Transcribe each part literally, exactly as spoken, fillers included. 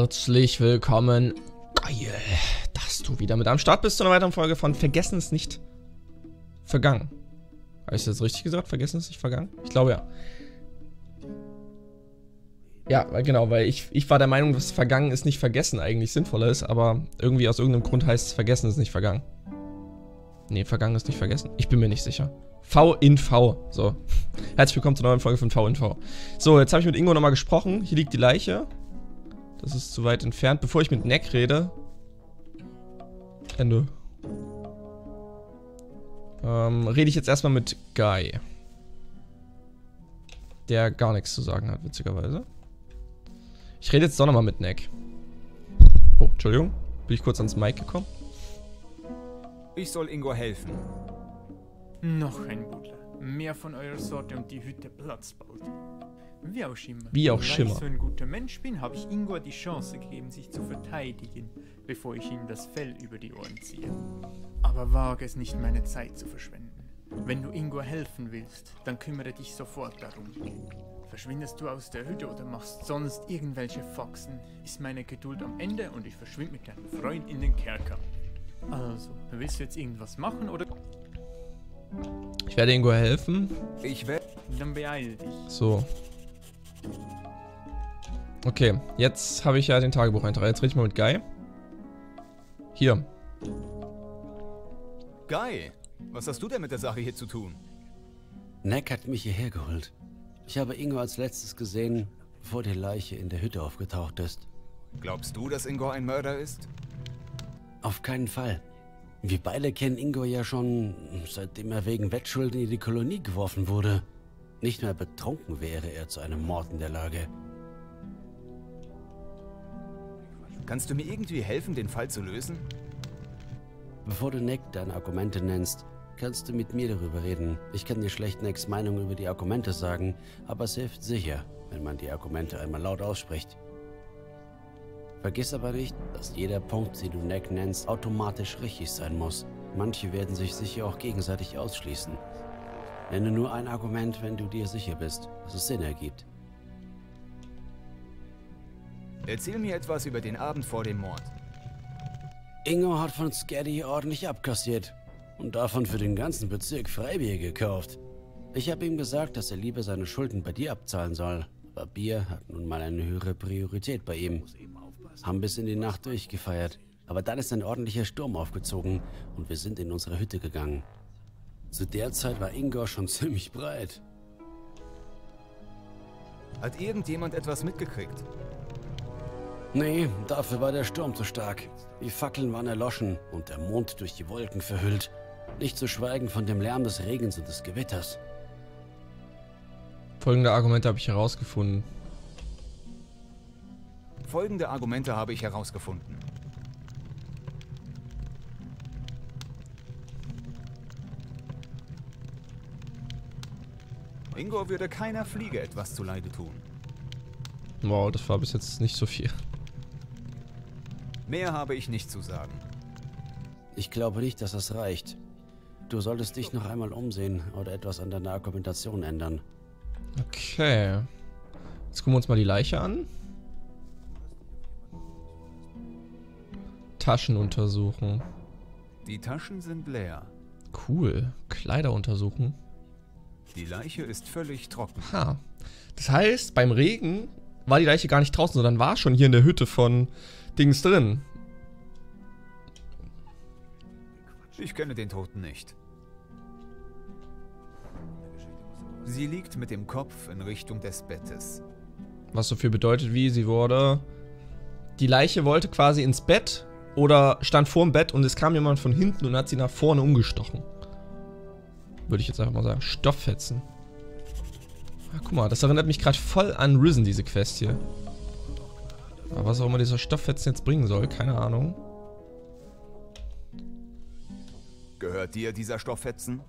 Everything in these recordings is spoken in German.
herzlich willkommen. Geil, dass du wieder mit am Start bist zu einer weiteren Folge von Vergessen ist nicht vergangen. Habe ich das jetzt richtig gesagt? Vergessen ist nicht vergangen? Ich glaube ja. Ja, genau, weil ich, ich war der Meinung, dass Vergangen ist nicht vergessen eigentlich sinnvoller ist, aber irgendwie aus irgendeinem Grund heißt es Vergessen ist nicht vergangen. Ne, Vergangen ist nicht vergessen. Ich bin mir nicht sicher. V in V. So. Herzlich willkommen zur neuen Folge von V in V. So, jetzt habe ich mit Ingo nochmal gesprochen. Hier liegt die Leiche. Das ist zu weit entfernt. Bevor ich mit Neck rede. Ende. Ähm, rede ich jetzt erstmal mit Guy. Der gar nichts zu sagen hat, witzigerweise. Ich rede jetzt doch nochmal mit Neck. Oh, Entschuldigung. Bin ich kurz ans Mic gekommen? Ich soll Ingo helfen. Noch ein Budler. Mehr von eurer Sorte und die Hütte platzt bald. Wie auch Schimmer. Wie auch Schimmer. Weil ich so ein guter Mensch bin, habe ich Ingo die Chance gegeben, sich zu verteidigen, bevor ich ihm das Fell über die Ohren ziehe. Aber wage es nicht, meine Zeit zu verschwenden. Wenn du Ingo helfen willst, dann kümmere dich sofort darum. Verschwindest du aus der Hütte oder machst sonst irgendwelche Foxen, ist meine Geduld am Ende und ich verschwinde mit deinem Freund in den Kerker. Also, willst du jetzt irgendwas machen oder... Ich werde Ingo helfen. Ich werde... Dann beeil dich. So. Okay, jetzt habe ich ja den Tagebucheintrag. Jetzt rede ich mal mit Guy. Hier. Guy, was hast du denn mit der Sache hier zu tun? Neck hat mich hierher geholt. Ich habe Ingo als letztes gesehen, bevor die Leiche in der Hütte aufgetaucht ist. Glaubst du, dass Ingo ein Mörder ist? Auf keinen Fall. Wir beide kennen Ingo ja schon, seitdem er wegen Wettschulden in die Kolonie geworfen wurde. Nicht mehr betrunken wäre er zu einem Mord in der Lage. Kannst du mir irgendwie helfen, den Fall zu lösen? Bevor du Neck deine Argumente nennst, kannst du mit mir darüber reden. Ich kann dir schlecht Necks Meinung über die Argumente sagen, aber es hilft sicher, wenn man die Argumente einmal laut ausspricht. Vergiss aber nicht, dass jeder Punkt, den du Neck nennst, automatisch richtig sein muss. Manche werden sich sicher auch gegenseitig ausschließen. Nenne nur ein Argument, wenn du dir sicher bist, dass es Sinn ergibt. Erzähl mir etwas über den Abend vor dem Mord. Ingo hat von Skadi ordentlich abkassiert und davon für den ganzen Bezirk Freibier gekauft. Ich habe ihm gesagt, dass er lieber seine Schulden bei dir abzahlen soll, aber Bier hat nun mal eine höhere Priorität bei ihm. Haben bis in die Nacht durchgefeiert, aber dann ist ein ordentlicher Sturm aufgezogen und wir sind in unsere Hütte gegangen. Zu der Zeit war Ingo schon ziemlich breit. Hat irgendjemand etwas mitgekriegt? Nee, dafür war der Sturm zu stark. Die Fackeln waren erloschen und der Mond durch die Wolken verhüllt. Nicht zu schweigen von dem Lärm des Regens und des Gewitters. Folgende Argumente habe ich herausgefunden. Folgende Argumente habe ich herausgefunden. Ingo würde keiner Fliege etwas zuleide tun. Wow, das war bis jetzt nicht so viel. Mehr habe ich nicht zu sagen. Ich glaube nicht, dass das reicht. Du solltest dich noch einmal umsehen oder etwas an deiner Argumentation ändern. Okay. Jetzt gucken wir uns mal die Leiche an. Taschen untersuchen. Die Taschen sind leer. Cool. Kleider untersuchen. Die Leiche ist völlig trocken. Ha. Das heißt, beim Regen war die Leiche gar nicht draußen, sondern war schon hier in der Hütte von Dings drin. Ich kenne den Toten nicht. Sie liegt mit dem Kopf in Richtung des Bettes. Was so viel bedeutet wie, sie wurde... Die Leiche wollte quasi ins Bett... Oder stand vorm Bett und es kam jemand von hinten und hat sie nach vorne umgestochen. Würde ich jetzt einfach mal sagen. Stofffetzen. Ah, guck mal, das erinnert mich gerade voll an Risen, diese Quest hier. Aber was auch immer dieser Stofffetzen jetzt bringen soll, keine Ahnung. Gehört dir dieser Stofffetzen?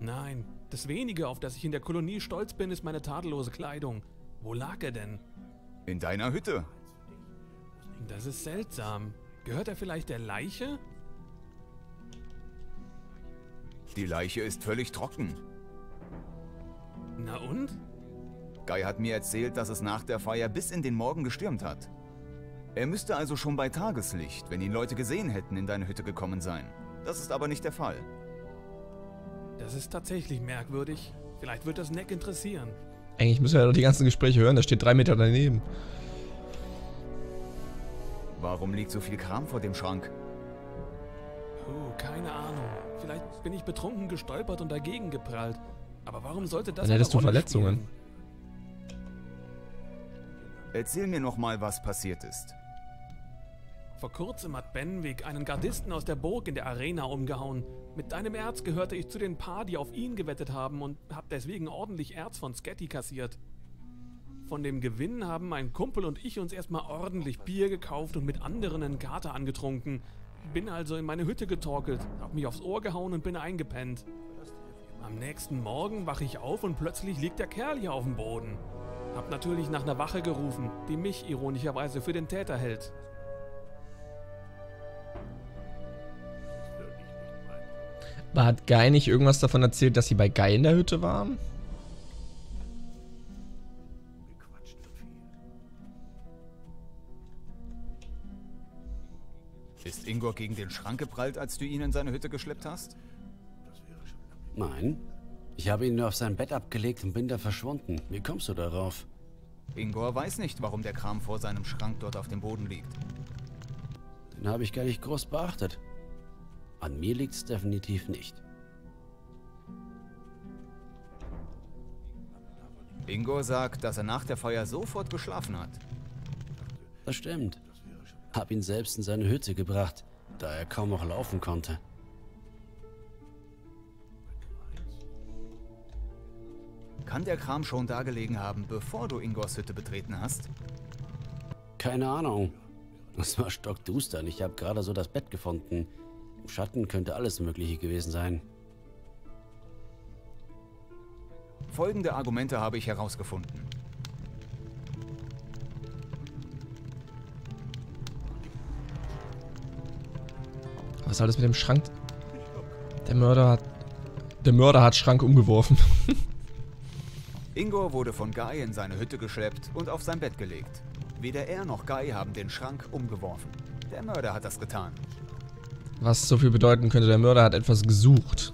Nein, das Wenige, auf das ich in der Kolonie stolz bin, ist meine tadellose Kleidung. Wo lag er denn? In deiner Hütte. Das ist seltsam. Gehört er vielleicht der Leiche? Die Leiche ist völlig trocken. Na und? Guy hat mir erzählt, dass es nach der Feier bis in den Morgen gestürmt hat. Er müsste also schon bei Tageslicht, wenn ihn Leute gesehen hätten, in deine Hütte gekommen sein. Das ist aber nicht der Fall. Das ist tatsächlich merkwürdig. Vielleicht wird das Neck interessieren. Eigentlich müssen wir ja doch die ganzen Gespräche hören, da steht drei Meter daneben. Warum liegt so viel Kram vor dem Schrank? Oh, keine Ahnung. Vielleicht bin ich betrunken gestolpert und dagegen geprallt. Aber warum sollte das... Dann hättest du Verletzungen. Spielen? Erzähl mir nochmal, was passiert ist. Vor kurzem hat Benwick einen Gardisten aus der Burg in der Arena umgehauen. Mit deinem Erz gehörte ich zu den Paar, die auf ihn gewettet haben und hab deswegen ordentlich Erz von Skadi kassiert. Von dem Gewinn haben mein Kumpel und ich uns erstmal ordentlich Bier gekauft und mit anderen einen Kater angetrunken. Bin also in meine Hütte getorkelt, hab mich aufs Ohr gehauen und bin eingepennt. Am nächsten Morgen wache ich auf und plötzlich liegt der Kerl hier auf dem Boden. Hab natürlich nach einer Wache gerufen, die mich ironischerweise für den Täter hält. Aber hat Guy nicht irgendwas davon erzählt, dass sie bei Guy in der Hütte waren? Ist Ingo gegen den Schrank geprallt, als du ihn in seine Hütte geschleppt hast? Nein. Ich habe ihn nur auf sein Bett abgelegt und bin da verschwunden. Wie kommst du darauf? Ingo weiß nicht, warum der Kram vor seinem Schrank dort auf dem Boden liegt. Den habe ich gar nicht groß beachtet. An mir liegt es definitiv nicht. Ingo sagt, dass er nach der Feier sofort geschlafen hat. Das stimmt. Hab ihn selbst in seine Hütte gebracht, da er kaum noch laufen konnte. Kann der Kram schon da gelegen haben, bevor du Ingos Hütte betreten hast? Keine Ahnung. Es war stockduster und ich habe gerade so das Bett gefunden. Im Schatten könnte alles Mögliche gewesen sein. Folgende Argumente habe ich herausgefunden. Was soll das mit dem Schrank? Der Mörder hat... Der Mörder hat Schrank umgeworfen. Ingo wurde von Guy in seine Hütte geschleppt und auf sein Bett gelegt. Weder er noch Guy haben den Schrank umgeworfen. Der Mörder hat das getan. Was so viel bedeuten könnte, der Mörder hat etwas gesucht.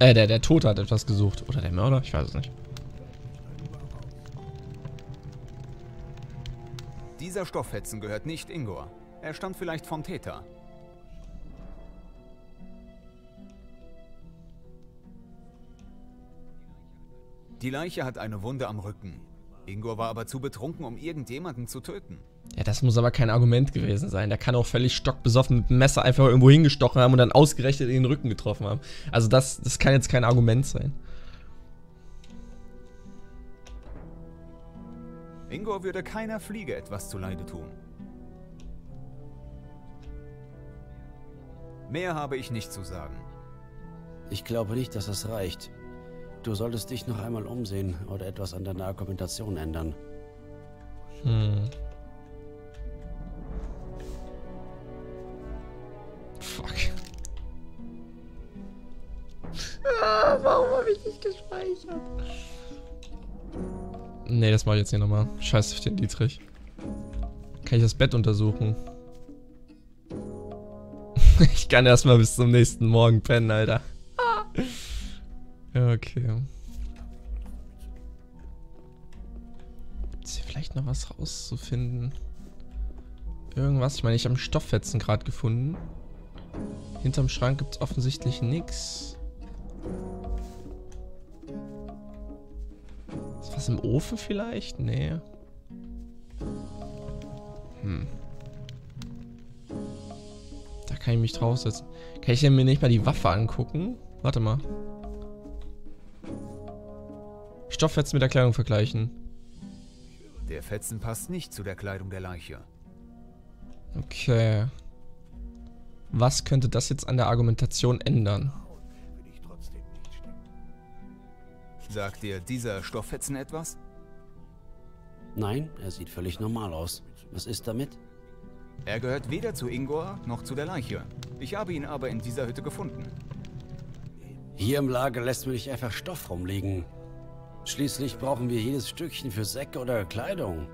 Äh, der, der Tote hat etwas gesucht. Oder der Mörder? Ich weiß es nicht. Dieser Stofffetzen gehört nicht Ingo. Er stammt vielleicht vom Täter. Die Leiche hat eine Wunde am Rücken. Ingo war aber zu betrunken, um irgendjemanden zu töten. Ja, das muss aber kein Argument gewesen sein. Der kann auch völlig stockbesoffen mit dem Messer einfach irgendwo hingestochen haben und dann ausgerechnet in den Rücken getroffen haben. Also das, das kann jetzt kein Argument sein. Ingo würde keiner Fliege etwas zuleide tun. Mehr habe ich nicht zu sagen. Ich glaube nicht, dass das reicht. Du solltest dich noch einmal umsehen oder etwas an deiner Argumentation ändern. Hm. Fuck. Ah, warum habe ich nicht gespeichert? Nee, das mache ich jetzt hier nochmal. Scheiße auf den Dietrich. Kann ich das Bett untersuchen? Ich kann erstmal bis zum nächsten Morgen pennen, Alter. Ah. Okay. Gibt's hier vielleicht noch was rauszufinden? Irgendwas? Ich meine, ich habe einen Stofffetzen gerade gefunden. Hinterm Schrank gibt es offensichtlich nichts. Ist was im Ofen vielleicht? Nee. Hm. Da kann ich mich draufsetzen. Kann ich denn mir nicht mal die Waffe angucken? Warte mal. Stofffetzen mit der Kleidung vergleichen. Der Fetzen passt nicht zu der Kleidung der Leiche. Okay. Was könnte das jetzt an der Argumentation ändern? Sagt dir dieser Stofffetzen etwas? Nein, er sieht völlig normal aus. Was ist damit? Er gehört weder zu Ingo noch zu der Leiche. Ich habe ihn aber in dieser Hütte gefunden. Hier im Lager lässt du dich einfach Stoff rumliegen. Schließlich brauchen wir jedes Stückchen für Säcke oder Kleidung.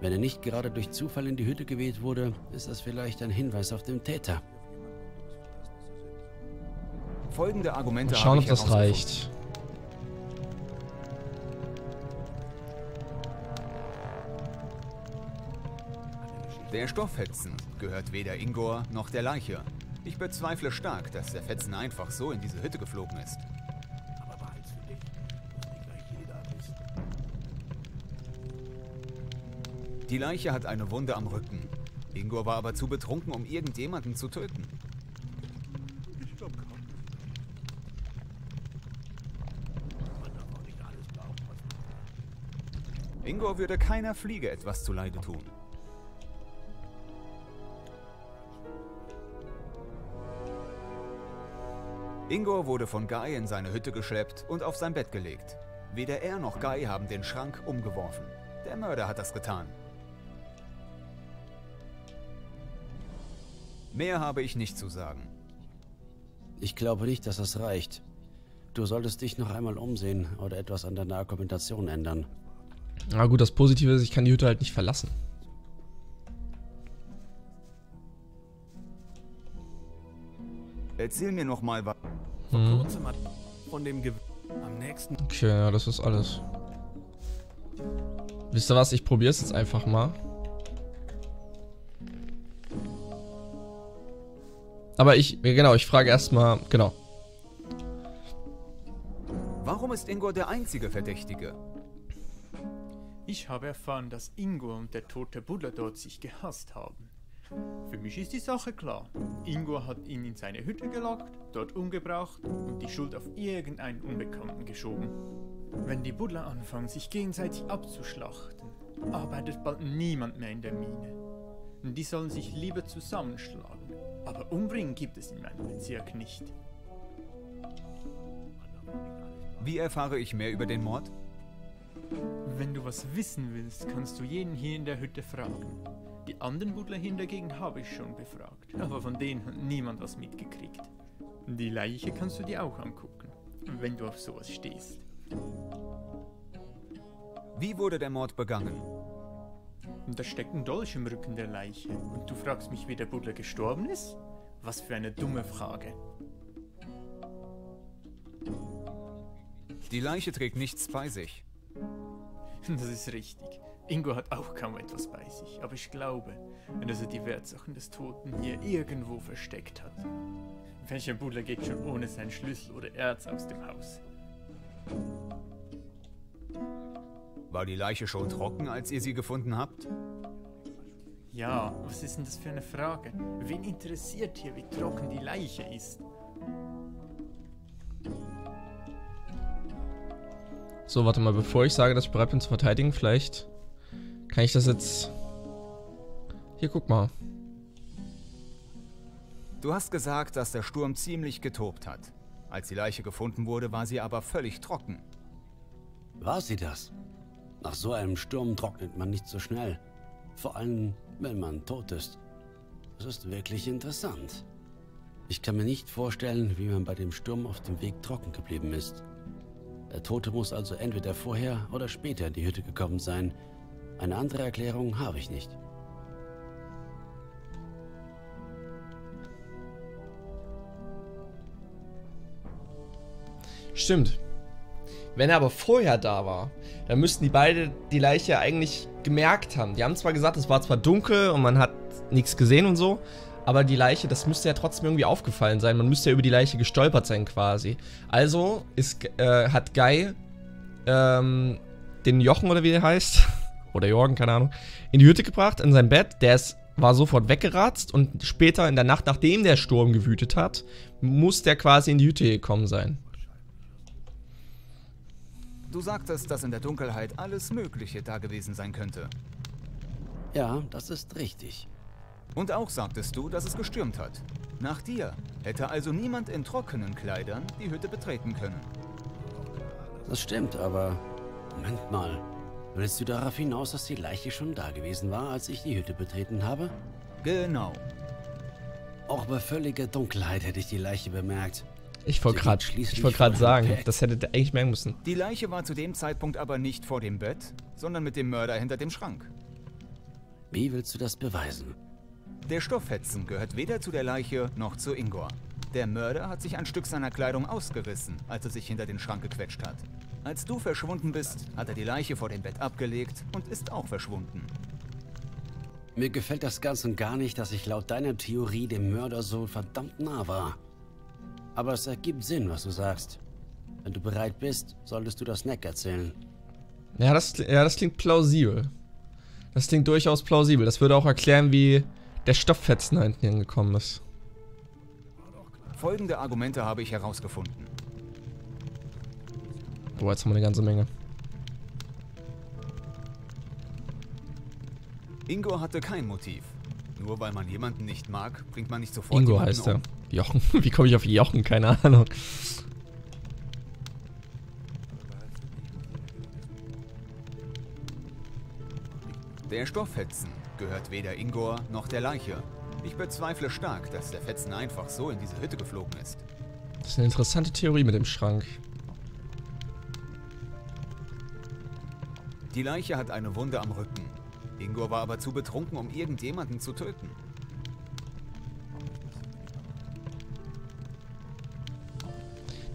Wenn er nicht gerade durch Zufall in die Hütte geweht wurde, ist das vielleicht ein Hinweis auf den Täter. Folgende Argumente. Schauen, ob das reicht. Der Stofffetzen gehört weder Ingor noch der Leiche. Ich bezweifle stark, dass der Fetzen einfach so in diese Hütte geflogen ist. Die Leiche hat eine Wunde am Rücken. Ingor war aber zu betrunken, um irgendjemanden zu töten. Ingor würde keiner Fliege etwas zuleide tun. Ingor wurde von Guy in seine Hütte geschleppt und auf sein Bett gelegt. Weder er noch Guy haben den Schrank umgeworfen. Der Mörder hat das getan. Mehr habe ich nicht zu sagen. Ich glaube nicht, dass das reicht. Du solltest dich noch einmal umsehen oder etwas an deiner Argumentation ändern. Na gut, das Positive ist, ich kann die Hütte halt nicht verlassen. Erzähl mir noch mal was. Hm. Von dem Ge am nächsten. Okay, ja, das ist alles. Wisst ihr was? Ich probiere es jetzt einfach mal. Aber ich, genau, ich frage erstmal, genau. Warum ist Ingo der einzige Verdächtige? Ich habe erfahren, dass Ingo und der tote Buddler dort sich gehasst haben. Für mich ist die Sache klar. Ingo hat ihn in seine Hütte gelockt, dort umgebracht und die Schuld auf irgendeinen Unbekannten geschoben. Wenn die Buddler anfangen, sich gegenseitig abzuschlachten, arbeitet bald niemand mehr in der Mine. Die sollen sich lieber zusammenschlagen, aber umbringen gibt es in meinem Bezirk nicht. Wie erfahre ich mehr über den Mord? Wenn du was wissen willst, kannst du jeden hier in der Hütte fragen. Die anderen Buddler hingegen habe ich schon befragt, aber von denen hat niemand was mitgekriegt. Die Leiche kannst du dir auch angucken, wenn du auf sowas stehst. Wie wurde der Mord begangen? Da steckt ein Dolch im Rücken der Leiche und du fragst mich, wie der Buddler gestorben ist? Was für eine dumme Frage. Die Leiche trägt nichts bei sich. Das ist richtig. Ingo hat auch kaum etwas bei sich, aber ich glaube, dass er die Wertsachen des Toten hier irgendwo versteckt hat. Welcher Buddler geht schon ohne seinen Schlüssel oder Erz aus dem Haus? War die Leiche schon trocken, als ihr sie gefunden habt? Ja, was ist denn das für eine Frage? Wen interessiert hier, wie trocken die Leiche ist? So, warte mal, bevor ich sage, dass ich bereit bin zu verteidigen, vielleicht... Kann ich das jetzt... Hier, guck mal. Du hast gesagt, dass der Sturm ziemlich getobt hat. Als die Leiche gefunden wurde, war sie aber völlig trocken. War sie das? Nach so einem Sturm trocknet man nicht so schnell. Vor allem, wenn man tot ist. Das ist wirklich interessant. Ich kann mir nicht vorstellen, wie man bei dem Sturm auf dem Weg trocken geblieben ist. Der Tote muss also entweder vorher oder später in die Hütte gekommen sein. Eine andere Erklärung habe ich nicht. Stimmt. Wenn er aber vorher da war, dann müssten die beiden die Leiche eigentlich gemerkt haben. Die haben zwar gesagt, es war zwar dunkel und man hat nichts gesehen und so, aber die Leiche, das müsste ja trotzdem irgendwie aufgefallen sein. Man müsste ja über die Leiche gestolpert sein quasi. Also ist, äh, hat Guy ähm, den Jochen oder wie der heißt... oder Jorgen, keine Ahnung, in die Hütte gebracht, in sein Bett. Der ist, war sofort weggeratzt und später in der Nacht, nachdem der Sturm gewütet hat, muss der quasi in die Hütte gekommen sein. Du sagtest, dass in der Dunkelheit alles Mögliche da gewesen sein könnte. Ja, das ist richtig. Und auch sagtest du, dass es gestürmt hat. Nach dir hätte also niemand in trockenen Kleidern die Hütte betreten können. Das stimmt, aber... Moment mal. Willst du darauf hinaus, dass die Leiche schon da gewesen war, als ich die Hütte betreten habe? Genau. Auch bei völliger Dunkelheit hätte ich die Leiche bemerkt. Ich wollte gerade wollt sagen, das hättet ihr eigentlich merken müssen. Die Leiche war zu dem Zeitpunkt aber nicht vor dem Bett, sondern mit dem Mörder hinter dem Schrank. Wie willst du das beweisen? Der Stofffetzen gehört weder zu der Leiche noch zu Ingo. Der Mörder hat sich ein Stück seiner Kleidung ausgerissen, als er sich hinter den Schrank gequetscht hat. Als du verschwunden bist, hat er die Leiche vor dem Bett abgelegt und ist auch verschwunden. Mir gefällt das ganz und gar nicht, dass ich laut deiner Theorie dem Mörder so verdammt nah war. Aber es ergibt Sinn, was du sagst. Wenn du bereit bist, solltest du das Neck erzählen. Ja das, ja, das klingt plausibel. Das klingt durchaus plausibel. Das würde auch erklären, wie der Stofffetzen da hinten hingekommen ist. Folgende Argumente habe ich herausgefunden. Oh, jetzt haben wir eine ganze Menge. Ingo hatte kein Motiv. Nur weil man jemanden nicht mag, bringt man nicht sofort Ingo heißt er. Um. Jochen. Wie komme ich auf Jochen? Keine Ahnung. Der Stofffetzen gehört weder Ingo noch der Leiche. Ich bezweifle stark, dass der Fetzen einfach so in diese Hütte geflogen ist. Das ist eine interessante Theorie mit dem Schrank. Die Leiche hat eine Wunde am Rücken. Ingo war aber zu betrunken, um irgendjemanden zu töten.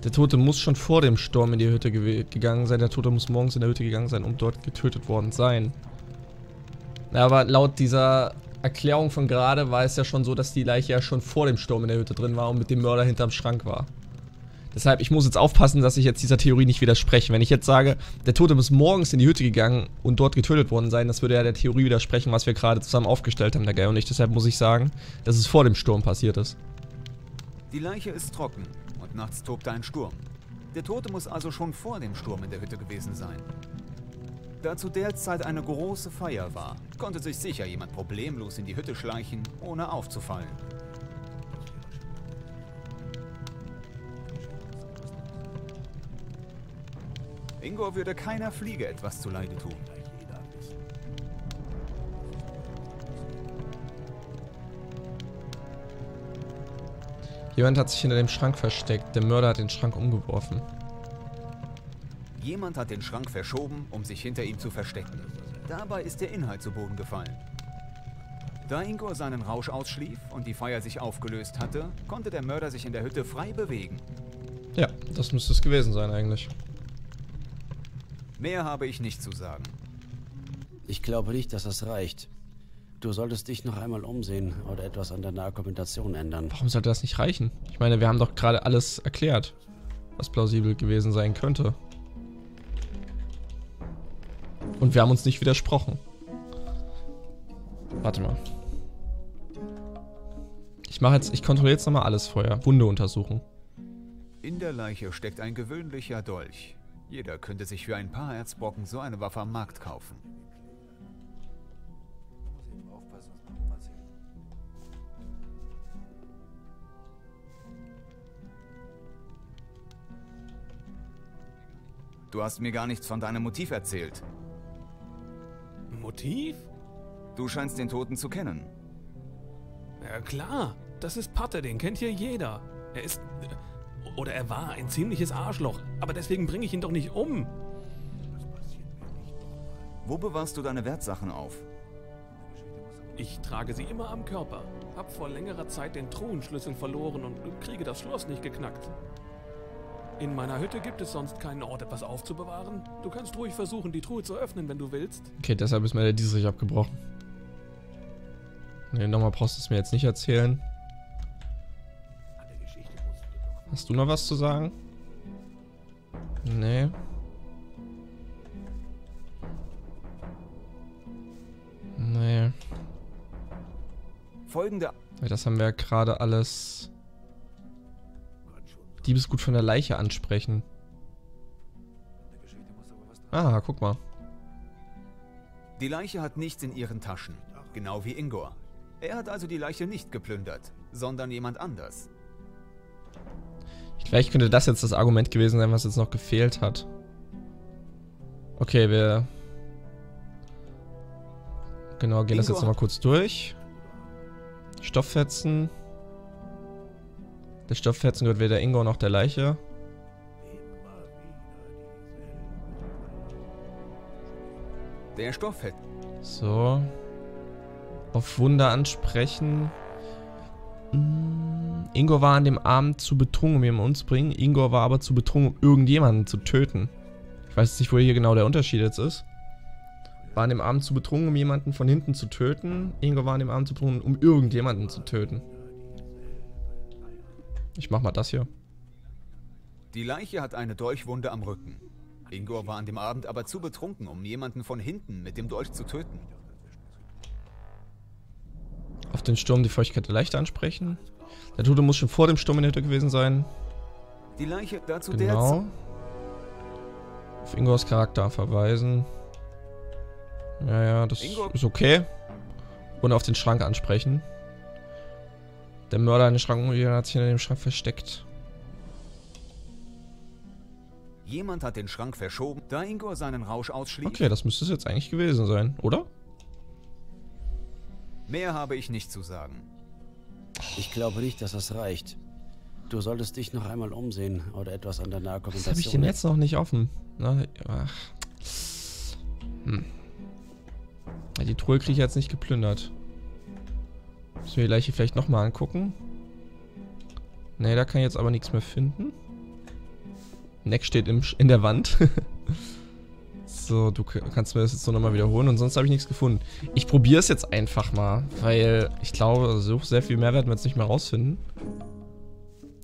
Der Tote muss schon vor dem Sturm in die Hütte ge gegangen sein. Der Tote muss morgens in der Hütte gegangen sein und dort getötet worden sein. Aber laut dieser Erklärung von gerade war es ja schon so, dass die Leiche ja schon vor dem Sturm in der Hütte drin war und mit dem Mörder hinterm Schrank war. Deshalb, ich muss jetzt aufpassen, dass ich jetzt dieser Theorie nicht widerspreche. Wenn ich jetzt sage, der Tote muss morgens in die Hütte gegangen und dort getötet worden sein, das würde ja der Theorie widersprechen, was wir gerade zusammen aufgestellt haben, der Guy und ich. Deshalb muss ich sagen, dass es vor dem Sturm passiert ist. Die Leiche ist trocken und nachts tobte ein Sturm. Der Tote muss also schon vor dem Sturm in der Hütte gewesen sein. Da zu der Zeit eine große Feier war, konnte sich sicher jemand problemlos in die Hütte schleichen, ohne aufzufallen. Ingo würde keiner Fliege etwas zuleide tun. Jemand hat sich hinter dem Schrank versteckt. Der Mörder hat den Schrank umgeworfen. Jemand hat den Schrank verschoben, um sich hinter ihm zu verstecken. Dabei ist der Inhalt zu Boden gefallen. Da Ingo seinen Rausch ausschlief und die Feier sich aufgelöst hatte, konnte der Mörder sich in der Hütte frei bewegen. Ja, das müsste es gewesen sein eigentlich. Mehr habe ich nicht zu sagen. Ich glaube nicht, dass das reicht. Du solltest dich noch einmal umsehen oder etwas an deiner Argumentation ändern. Warum sollte das nicht reichen? Ich meine, wir haben doch gerade alles erklärt, was plausibel gewesen sein könnte. Und wir haben uns nicht widersprochen. Warte mal. Ich mache jetzt, ich kontrolliere jetzt nochmal alles vorher. Wunde untersuchen. In der Leiche steckt ein gewöhnlicher Dolch. Jeder könnte sich für ein paar Erzbrocken so eine Waffe am Markt kaufen. Du hast mir gar nichts von deinem Motiv erzählt. Motiv? Du scheinst den Toten zu kennen. Ja klar, das ist Pate, den kennt hier jeder. Er ist, oder er war, ein ziemliches Arschloch, aber deswegen bringe ich ihn doch nicht um. Wo bewahrst du deine Wertsachen auf? Ich trage sie immer am Körper, hab vor längerer Zeit den Truhenschlüssel verloren und kriege das Schloss nicht geknackt. In meiner Hütte gibt es sonst keinen Ort, etwas aufzubewahren. Du kannst ruhig versuchen, die Truhe zu öffnen, wenn du willst. Okay, deshalb ist mir der Diesrich abgebrochen. Ne, nochmal brauchst du es mir jetzt nicht erzählen. Hast du noch was zu sagen? Nee. Nee. Folgende. Das haben wir ja gerade alles... Diebesgut von der Leiche ansprechen. Ah, guck mal. Die Leiche hat nichts in ihren Taschen, genau wie Ingo. Er hat also die Leiche nicht geplündert, sondern jemand anders. Vielleicht könnte das jetzt das Argument gewesen sein, was jetzt noch gefehlt hat. Okay, wir... Genau, gehen das jetzt nochmal kurz durch. Stofffetzen. Das Stofffetzen gehört weder Ingo noch der Leiche. Der Stofffetzen. So. Auf Wunder ansprechen. Ingo war an dem Abend zu betrunken, um ihn umzubringen. Ingo war aber zu betrunken, um irgendjemanden zu töten. Ich weiß nicht, wo hier genau der Unterschied jetzt ist. War an dem Abend zu betrunken, um jemanden von hinten zu töten. Ingo war an dem Abend zu betrunken, um irgendjemanden zu töten. Ich mach mal das hier. Die Leiche hat eine Dolchwunde am Rücken. Ingo war an dem Abend aber zu betrunken, um jemanden von hinten mit dem Dolch zu töten. Auf den Sturm die Feuchtigkeit der Leiche ansprechen. Der Tote muss schon vor dem Sturm in der Hütte gewesen sein. Die Leiche dazu genau. Der auf Ingos Charakter verweisen. Ja, ja, das Ingo ist okay. Und auf den Schrank ansprechen. Der Mörder in den Schrank hat sich hinter dem Schrank versteckt. Jemand hat den Schrank verschoben, da Ingo seinen Rausch ausschließt. Okay, das müsste es jetzt eigentlich gewesen sein, oder? Mehr habe ich nicht zu sagen. Ich glaube nicht, dass das reicht. Du solltest dich noch einmal umsehen oder etwas an der Narkomentation. Was habe ich denn jetzt noch nicht offen? Na, ach. Hm. Die Truhe kriege ich jetzt nicht geplündert. Müssen wir die Leiche vielleicht nochmal angucken? Ne, da kann ich jetzt aber nichts mehr finden. Neck steht im, in der Wand. So, du kannst mir das jetzt so nochmal wiederholen und sonst habe ich nichts gefunden. Ich probiere es jetzt einfach mal, weil ich glaube, so sehr viel mehr werden wir jetzt nicht mehr rausfinden.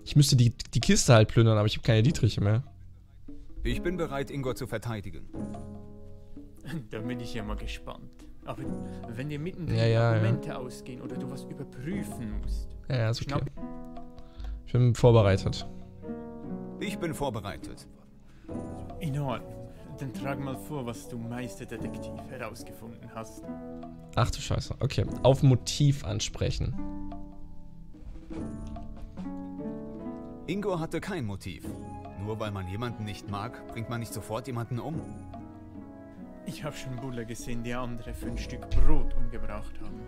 Ich müsste die, die Kiste halt plündern, aber ich habe keine Dietriche mehr. Ich bin bereit, Ingo zu verteidigen. Da bin ich ja mal gespannt. Aber wenn dir mitten ja, ja, Argumente ja. ausgehen oder du was überprüfen musst. Ja, ja, ist okay. Ich bin vorbereitet. Ich bin vorbereitet. In Ordnung. Dann trag mal vor, was du Meisterdetektiv herausgefunden hast. Ach du Scheiße. Okay. Auf Motiv ansprechen. Ingo hatte kein Motiv. Nur weil man jemanden nicht mag, bringt man nicht sofort jemanden um. Ich habe schon Bulle gesehen, die andere für ein Stück Brot umgebracht haben.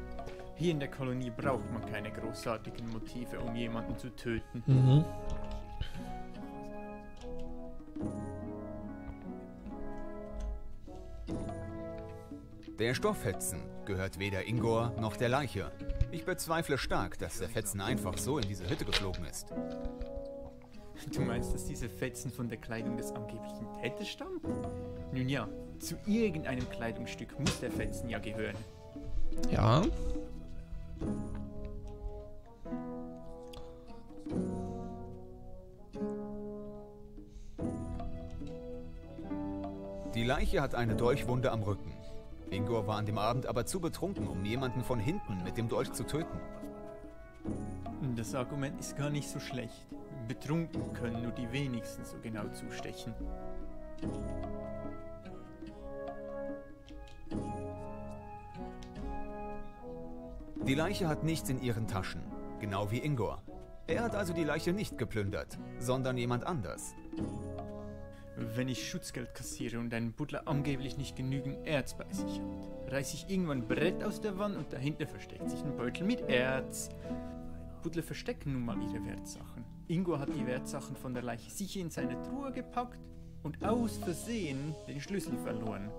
Hier in der Kolonie braucht man keine großartigen Motive, um jemanden zu töten. Mhm. Der Stofffetzen gehört weder Ingo noch der Leiche. Ich bezweifle stark, dass der Fetzen einfach so in diese Hütte geflogen ist. Du meinst, dass diese Fetzen von der Kleidung des angeblichen Täters stammen? Nun ja, zu irgendeinem Kleidungsstück muss der Fetzen ja gehören. Ja. Die Leiche hat eine Dolchwunde am Rücken. Ingo war an dem Abend aber zu betrunken, um jemanden von hinten mit dem Dolch zu töten. Das Argument ist gar nicht so schlecht. Betrunken können nur die wenigsten so genau zustechen. Die Leiche hat nichts in ihren Taschen, genau wie Ingo. Er hat also die Leiche nicht geplündert, sondern jemand anders. Wenn ich Schutzgeld kassiere und ein Butler angeblich nicht genügend Erz bei sich hat, reiße ich irgendwann ein Brett aus der Wand und dahinter versteckt sich ein Beutel mit Erz. Butler verstecken nun mal ihre Wertsachen. Ingo hat die Wertsachen von der Leiche sicher in seine Truhe gepackt und aus Versehen den Schlüssel verloren.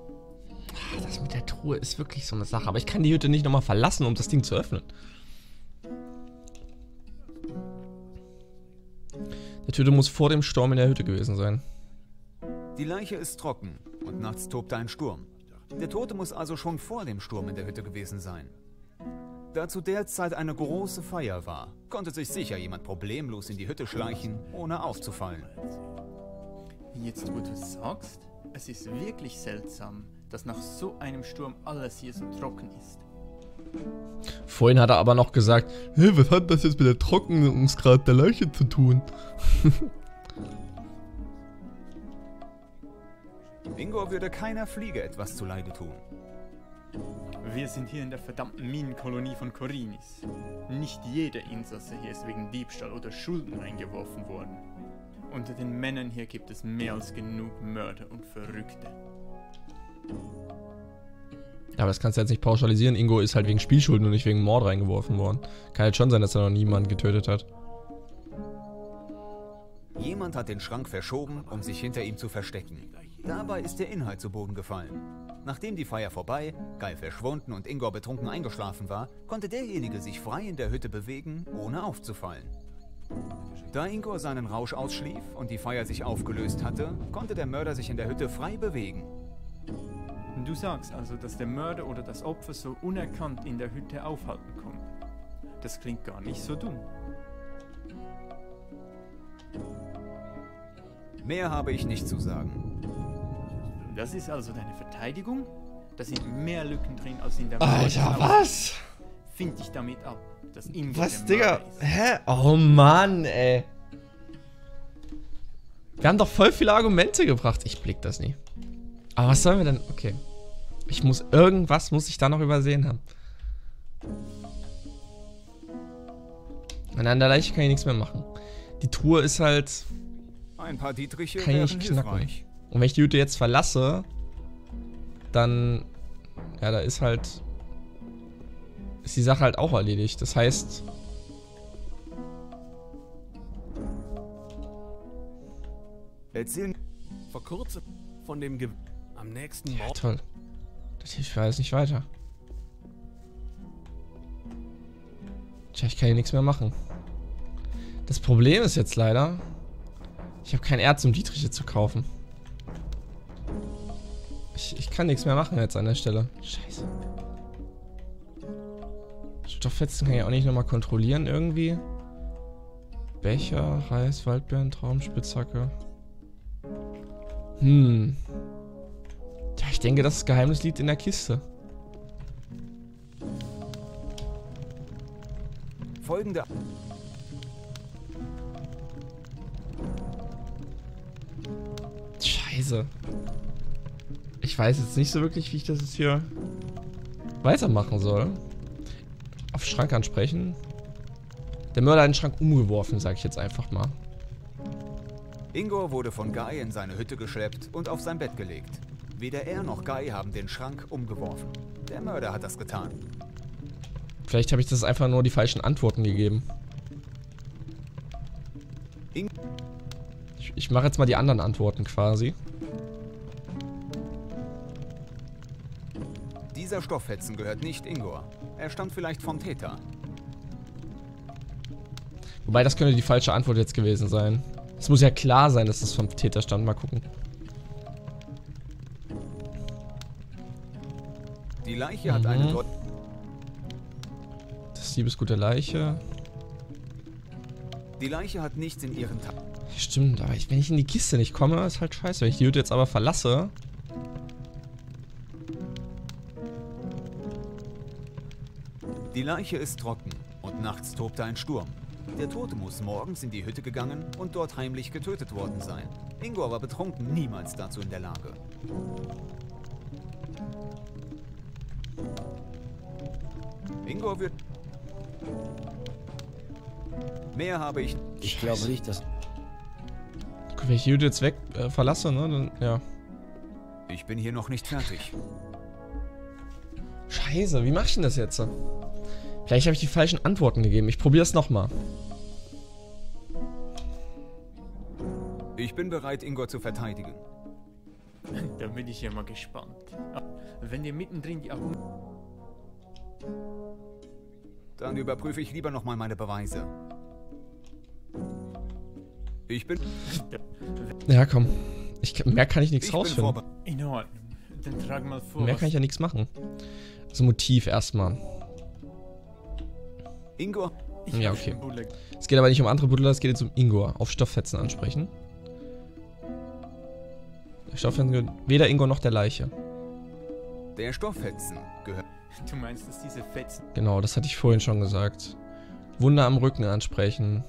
Das mit der Truhe ist wirklich so eine Sache, aber ich kann die Hütte nicht nochmal verlassen, um das Ding zu öffnen. Der Tüte muss vor dem Sturm in der Hütte gewesen sein. Die Leiche ist trocken und nachts tobte ein Sturm. Der Tote muss also schon vor dem Sturm in der Hütte gewesen sein. Da zu der Zeit eine große Feier war, konnte sich sicher jemand problemlos in die Hütte schleichen, ohne aufzufallen. Jetzt, wo du es sagst, es ist wirklich seltsam, dass nach so einem Sturm alles hier so trocken ist. Vorhin hat er aber noch gesagt, hey, was hat das jetzt mit der Trocknungsgrad der Leiche zu tun? Ingo würde keiner Fliege etwas zuleide tun. Wir sind hier in der verdammten Minenkolonie von Corinis. Nicht jeder Insasse hier ist wegen Diebstahl oder Schulden eingeworfen worden. Unter den Männern hier gibt es mehr als genug Mörder und Verrückte. Aber das kannst du jetzt nicht pauschalisieren. Ingo ist halt wegen Spielschulden und nicht wegen Mord reingeworfen worden. Kann halt schon sein, dass er noch niemanden getötet hat. Jemand hat den Schrank verschoben, um sich hinter ihm zu verstecken. Dabei ist der Inhalt zu Boden gefallen. Nachdem die Feier vorbei, Guy verschwunden und Ingo betrunken eingeschlafen war, konnte derjenige sich frei in der Hütte bewegen, ohne aufzufallen. Da Ingo seinen Rausch ausschlief und die Feier sich aufgelöst hatte, konnte der Mörder sich in der Hütte frei bewegen. Du sagst also, dass der Mörder oder das Opfer so unerkannt in der Hütte aufhalten konnte. Das klingt gar nicht so dumm. Mehr habe ich nicht zu sagen. Das ist also deine Verteidigung? Da sind mehr Lücken drin als in der Alter, Welt. Was? Find dich damit ab, dass Ingo was, der Digga? Ist. Hä? Oh Mann, ey. Wir haben doch voll viele Argumente gebracht. Ich blick das nie. Aber was sollen wir denn? Okay. Ich muss irgendwas, muss ich da noch übersehen haben. Und an der Leiche kann ich nichts mehr machen. Die Truhe ist halt... Ein paar Dietriche kann ich nicht knacken. Hilfreich. Und wenn ich die Hütte jetzt verlasse, dann... Ja, da ist halt... Ist die Sache halt auch erledigt. Das heißt... Erzählen vor kurzem von dem Ge... Am nächsten Morgen... Ja, toll. Das hilft für alles nicht weiter. Tja, ich kann hier nichts mehr machen. Das Problem ist jetzt leider... Ich habe kein Erz, um Dietriche zu kaufen. Ich, ich kann nichts mehr machen jetzt an der Stelle. Scheiße. Stofffetzen kann ich auch nicht nochmal kontrollieren irgendwie. Becher, Reis, Waldbeeren, Traum, Spitzhacke. Hm. Ja, ich denke, das Geheimnis liegt in der Kiste. Folgende... Scheiße. Ich weiß jetzt nicht so wirklich, wie ich das jetzt hier weitermachen soll. Auf Schrank ansprechen. Der Mörder hat den Schrank umgeworfen, sag ich jetzt einfach mal. Ingo wurde von Guy in seine Hütte geschleppt und auf sein Bett gelegt. Weder er noch Guy haben den Schrank umgeworfen. Der Mörder hat das getan. Vielleicht habe ich das einfach nur die falschen Antworten gegeben. Ich, ich mache jetzt mal die anderen Antworten quasi. Dieser Stofffetzen gehört nicht Ingo. Er stammt vielleicht vom Täter. Wobei, das könnte die falsche Antwort jetzt gewesen sein. Es muss ja klar sein, dass es vom Täter stammt. Mal gucken. Die Leiche mhm. hat eine dort. Das Liebesgut der Leiche. Die Leiche hat nichts in ihren Taschen. Stimmt, aber ich, wenn ich in die Kiste nicht komme, ist halt scheiße. Wenn ich die Hütte jetzt aber verlasse. Die Leiche ist trocken und nachts tobte ein Sturm. Der Tote muss morgens in die Hütte gegangen und dort heimlich getötet worden sein. Ingo war betrunken, niemals dazu in der Lage. Ingo wird... Mehr habe ich... Ich Scheiße. glaube nicht, dass... Wenn ich die Hütte jetzt weg äh, verlasse, ne, dann... Ja. Ich bin hier noch nicht fertig. Scheiße, wie mach ich denn das jetzt? Vielleicht habe ich die falschen Antworten gegeben. Ich probiere es nochmal. Ich bin bereit, Ingo zu verteidigen. Da bin ich ja mal gespannt. Wenn ihr mittendrin die Augen... Dann überprüfe ich lieber nochmal meine Beweise. Ich bin... Ja, komm. Ich, mehr kann ich nichts rausfinden. In Ordnung. Dann tragen wir vor. Mehr kann ich ja nichts machen. Also Motiv erstmal. Ingo. Ja, okay. Es geht aber nicht um andere Buddler, es geht jetzt um Ingo. Auf Stofffetzen ansprechen. Der Stofffetzen gehört weder Ingo noch der Leiche. Der Stofffetzen gehört... Du meinst, dass diese Fetzen... Genau, das hatte ich vorhin schon gesagt. Wunde am Rücken ansprechen.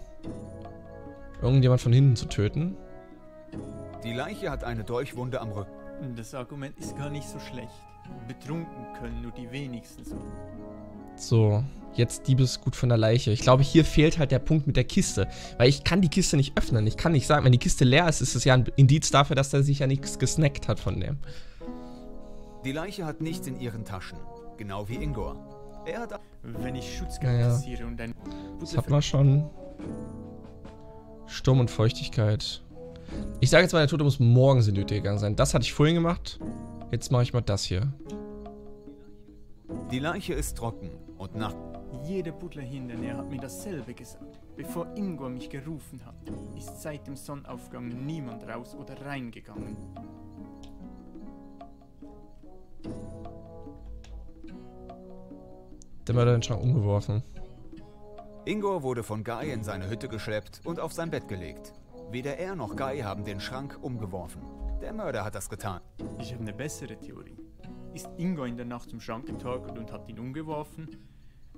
Irgendjemand von hinten zu töten. Die Leiche hat eine Dolchwunde am Rücken. Das Argument ist gar nicht so schlecht. Betrunken können nur die wenigsten so. So, jetzt Diebesgut von der Leiche. Ich glaube, hier fehlt halt der Punkt mit der Kiste. Weil ich kann die Kiste nicht öffnen. Ich kann nicht sagen, wenn die Kiste leer ist, ist es ja ein Indiz dafür, dass er sich ja nichts gesnackt hat von dem. Die Leiche hat nichts in ihren Taschen. Genau wie Ingo. Er hat... Wenn ich Schutzgeld kassiere und ein... Das hat man schon. Sturm und Feuchtigkeit. Ich sage jetzt mal, der Tote muss morgens in die Hütte gegangen sein. Das hatte ich vorhin gemacht. Jetzt mache ich mal das hier. Die Leiche ist trocken und nach... Jeder Butler hier in der Nähe hat mir dasselbe gesagt. Bevor Ingo mich gerufen hat, ist seit dem Sonnenaufgang niemand raus oder reingegangen. Der Mörder hat den Schrank umgeworfen. Ingo wurde von Guy in seine Hütte geschleppt und auf sein Bett gelegt. Weder er noch Guy haben den Schrank umgeworfen. Der Mörder hat das getan. Ich habe eine bessere Theorie. Ist Ingo in der Nacht zum Schrank getorkelt und hat ihn umgeworfen?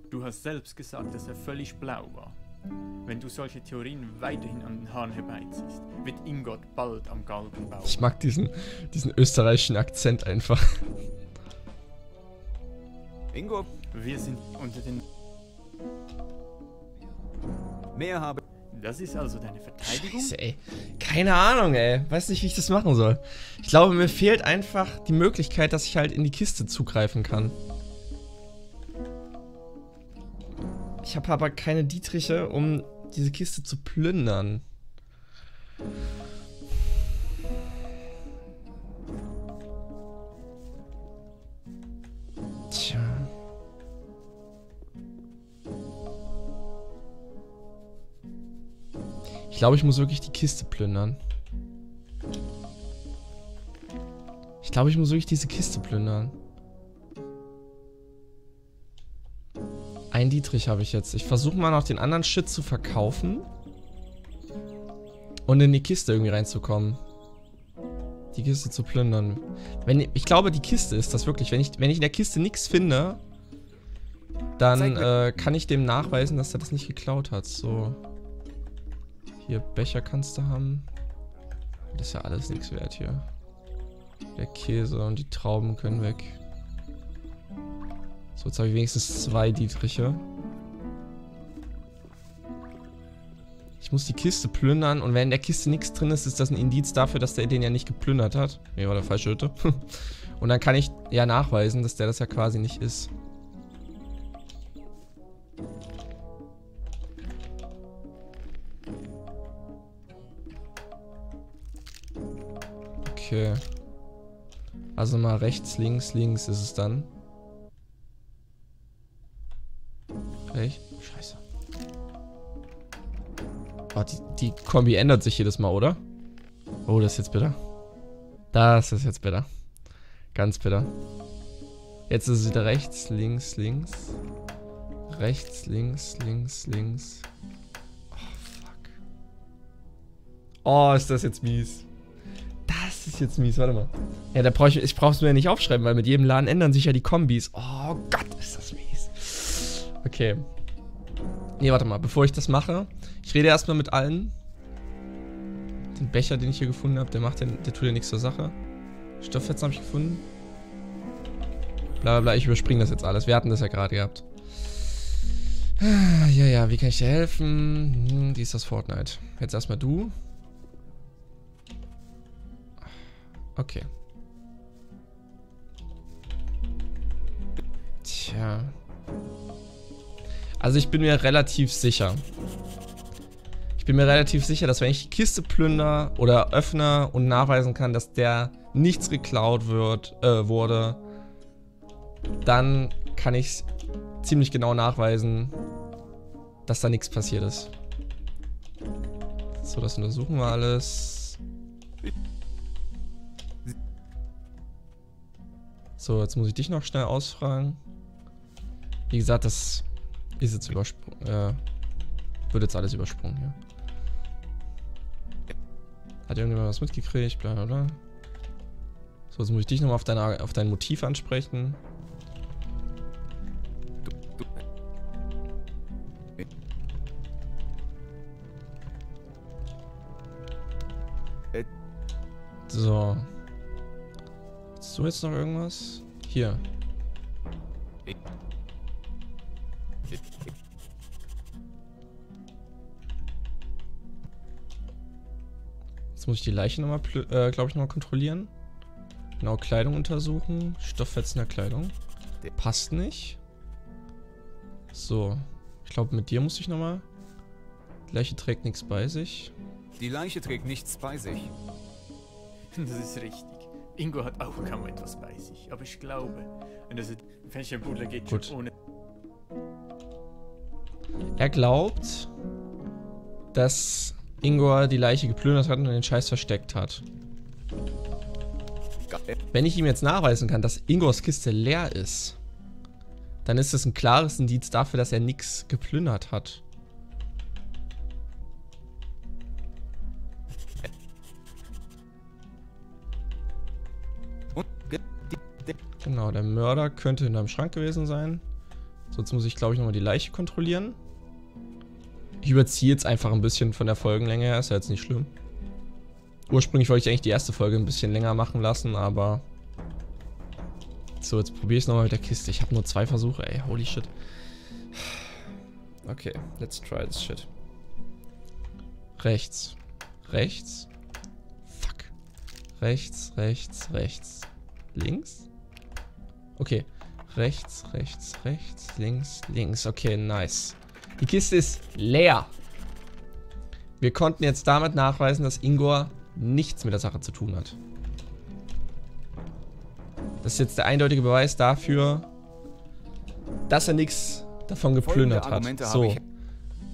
Du hast selbst gesagt, dass er völlig blau war. Wenn du solche Theorien weiterhin an den Haaren herbeiziehst, wird Ingo bald am Galgen bauen. Ich mag diesen, diesen österreichischen Akzent einfach. Ingo, wir sind unter den... Mehr habe... Das ist also deine Verteidigung? Scheiße, ey. Keine Ahnung, ey. Weiß nicht, wie ich das machen soll. Ich glaube, mir fehlt einfach die Möglichkeit, dass ich halt in die Kiste zugreifen kann. Ich habe aber keine Dietriche, um diese Kiste zu plündern. Tja. Ich glaube, ich muss wirklich die Kiste plündern. Ich glaube, ich muss wirklich diese Kiste plündern. Ein Dietrich habe ich jetzt. Ich versuche mal noch den anderen Shit zu verkaufen. Und in die Kiste irgendwie reinzukommen. Die Kiste zu plündern. Wenn, ich glaube, die Kiste ist das wirklich. Wenn ich, wenn ich in der Kiste nichts finde, dann äh, kann ich dem nachweisen, dass er das nicht geklaut hat. So. Hier, Becher kannst du haben. Das ist ja alles nichts wert hier. Der Käse und die Trauben können weg. So, jetzt habe ich wenigstens zwei Dietriche. Ich muss die Kiste plündern und wenn in der Kiste nichts drin ist, ist das ein Indiz dafür, dass der den ja nicht geplündert hat. Ne, war der falsche Hütte. Und dann kann ich ja nachweisen, dass der das ja quasi nicht ist. Okay. Also mal rechts, links, links ist es dann. Echt? Scheiße. Oh, die, die Kombi ändert sich jedes Mal, oder? Oh, das ist jetzt bitter. Das ist jetzt bitter. Ganz bitter. Jetzt ist es wieder rechts, links, links. Rechts, links, links, links. Oh, fuck. Oh, ist das jetzt mies. Das ist jetzt mies, warte mal. Ja, da brauche ich, ich brauche es mir ja nicht aufschreiben, weil mit jedem Laden ändern sich ja die Kombis. Oh Gott, ist das mies. Okay. Nee, warte mal, bevor ich das mache, ich rede erstmal mit allen. Den Becher, den ich hier gefunden habe, der macht den, der tut ja nichts zur Sache. Stofffetzen habe ich gefunden. Blablabla, ich überspringe das jetzt alles. Wir hatten das ja gerade gehabt. Ja, ja, wie kann ich dir helfen? Hm, die ist das Fortnite. Jetzt erstmal du. Okay. Tja. Also ich bin mir relativ sicher. Ich bin mir relativ sicher, dass wenn ich die Kiste plündere oder öffne und nachweisen kann, dass der nichts geklaut wird, äh, wurde, dann kann ich ziemlich genau nachweisen, dass da nichts passiert ist. So, das untersuchen wir alles. So, jetzt muss ich dich noch schnell ausfragen. Wie gesagt, das ist jetzt übersprungen. Äh, wird jetzt alles übersprungen hier. Ja. Hat irgendjemand was mitgekriegt? Blablabla. So, jetzt muss ich dich nochmal auf, deine, auf dein Motiv ansprechen. So. So, jetzt noch irgendwas? Hier. Jetzt muss ich die Leiche nochmal, äh, glaube ich, nochmal kontrollieren. Genau, Kleidung untersuchen. Stofffetzen der Kleidung. Passt nicht. So. Ich glaube, mit dir muss ich nochmal. Die Leiche trägt nichts bei sich. Die Leiche trägt nichts bei sich. Das ist richtig. Ingo hat auch kaum etwas bei sich, aber ich glaube, wenn das Fencherbudler geht schon ohne. Er glaubt, dass Ingo die Leiche geplündert hat und den Scheiß versteckt hat. Wenn ich ihm jetzt nachweisen kann, dass Ingos Kiste leer ist, dann ist das ein klares Indiz dafür, dass er nichts geplündert hat. Genau, der Mörder könnte hinterm Schrank gewesen sein. Sonst muss ich, glaube ich, nochmal die Leiche kontrollieren. Ich überziehe jetzt einfach ein bisschen von der Folgenlänge her, ist ja jetzt nicht schlimm. Ursprünglich wollte ich eigentlich die erste Folge ein bisschen länger machen lassen, aber... So, jetzt probiere ich es nochmal mit der Kiste. Ich habe nur zwei Versuche, ey, holy shit. Okay, let's try this shit. Rechts. Rechts. Fuck. Rechts, rechts, rechts. Links? Okay. Rechts, rechts, rechts, links, links. Okay, nice. Die Kiste ist leer. Wir konnten jetzt damit nachweisen, dass Ingo nichts mit der Sache zu tun hat. Das ist jetzt der eindeutige Beweis dafür, dass er nichts davon geplündert hat. So,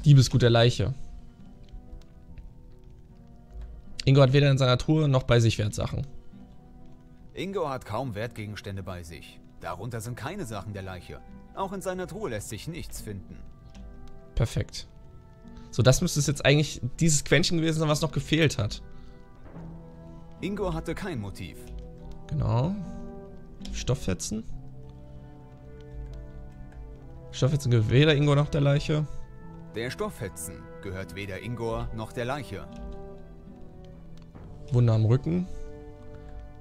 Diebesgut der Leiche. Ingo hat weder in seiner Truhe noch bei sich Wertsachen. Ingo hat kaum Wertgegenstände bei sich. Darunter sind keine Sachen der Leiche. Auch in seiner Truhe lässt sich nichts finden. Perfekt. So, das müsste es jetzt eigentlich dieses Quäntchen gewesen sein, was noch gefehlt hat. Ingo hatte kein Motiv. Genau. Stofffetzen. Stofffetzen gehört weder Ingo noch der Leiche. Der Stofffetzen gehört weder Ingo noch der Leiche. Wunde am Rücken.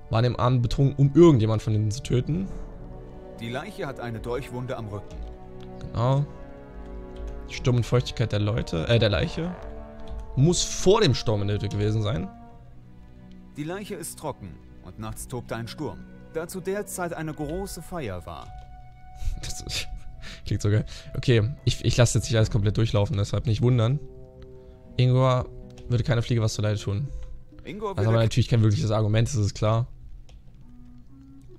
War an dem Abend betrunken, um irgendjemand von denen zu töten. Die Leiche hat eine Dolchwunde am Rücken. Genau. Sturm und Feuchtigkeit der Leute, äh, der Leiche. Muss vor dem Sturm in der Hütte gewesen sein. Die Leiche ist trocken und nachts tobte ein Sturm, da zu der Zeit eine große Feier war. Das ist, klingt so geil. Okay, ich, ich lasse jetzt nicht alles komplett durchlaufen, deshalb nicht wundern. Ingo würde keine Fliege was zu Leide tun. Ingo also haben wir natürlich kein wirkliches Argument, das ist klar.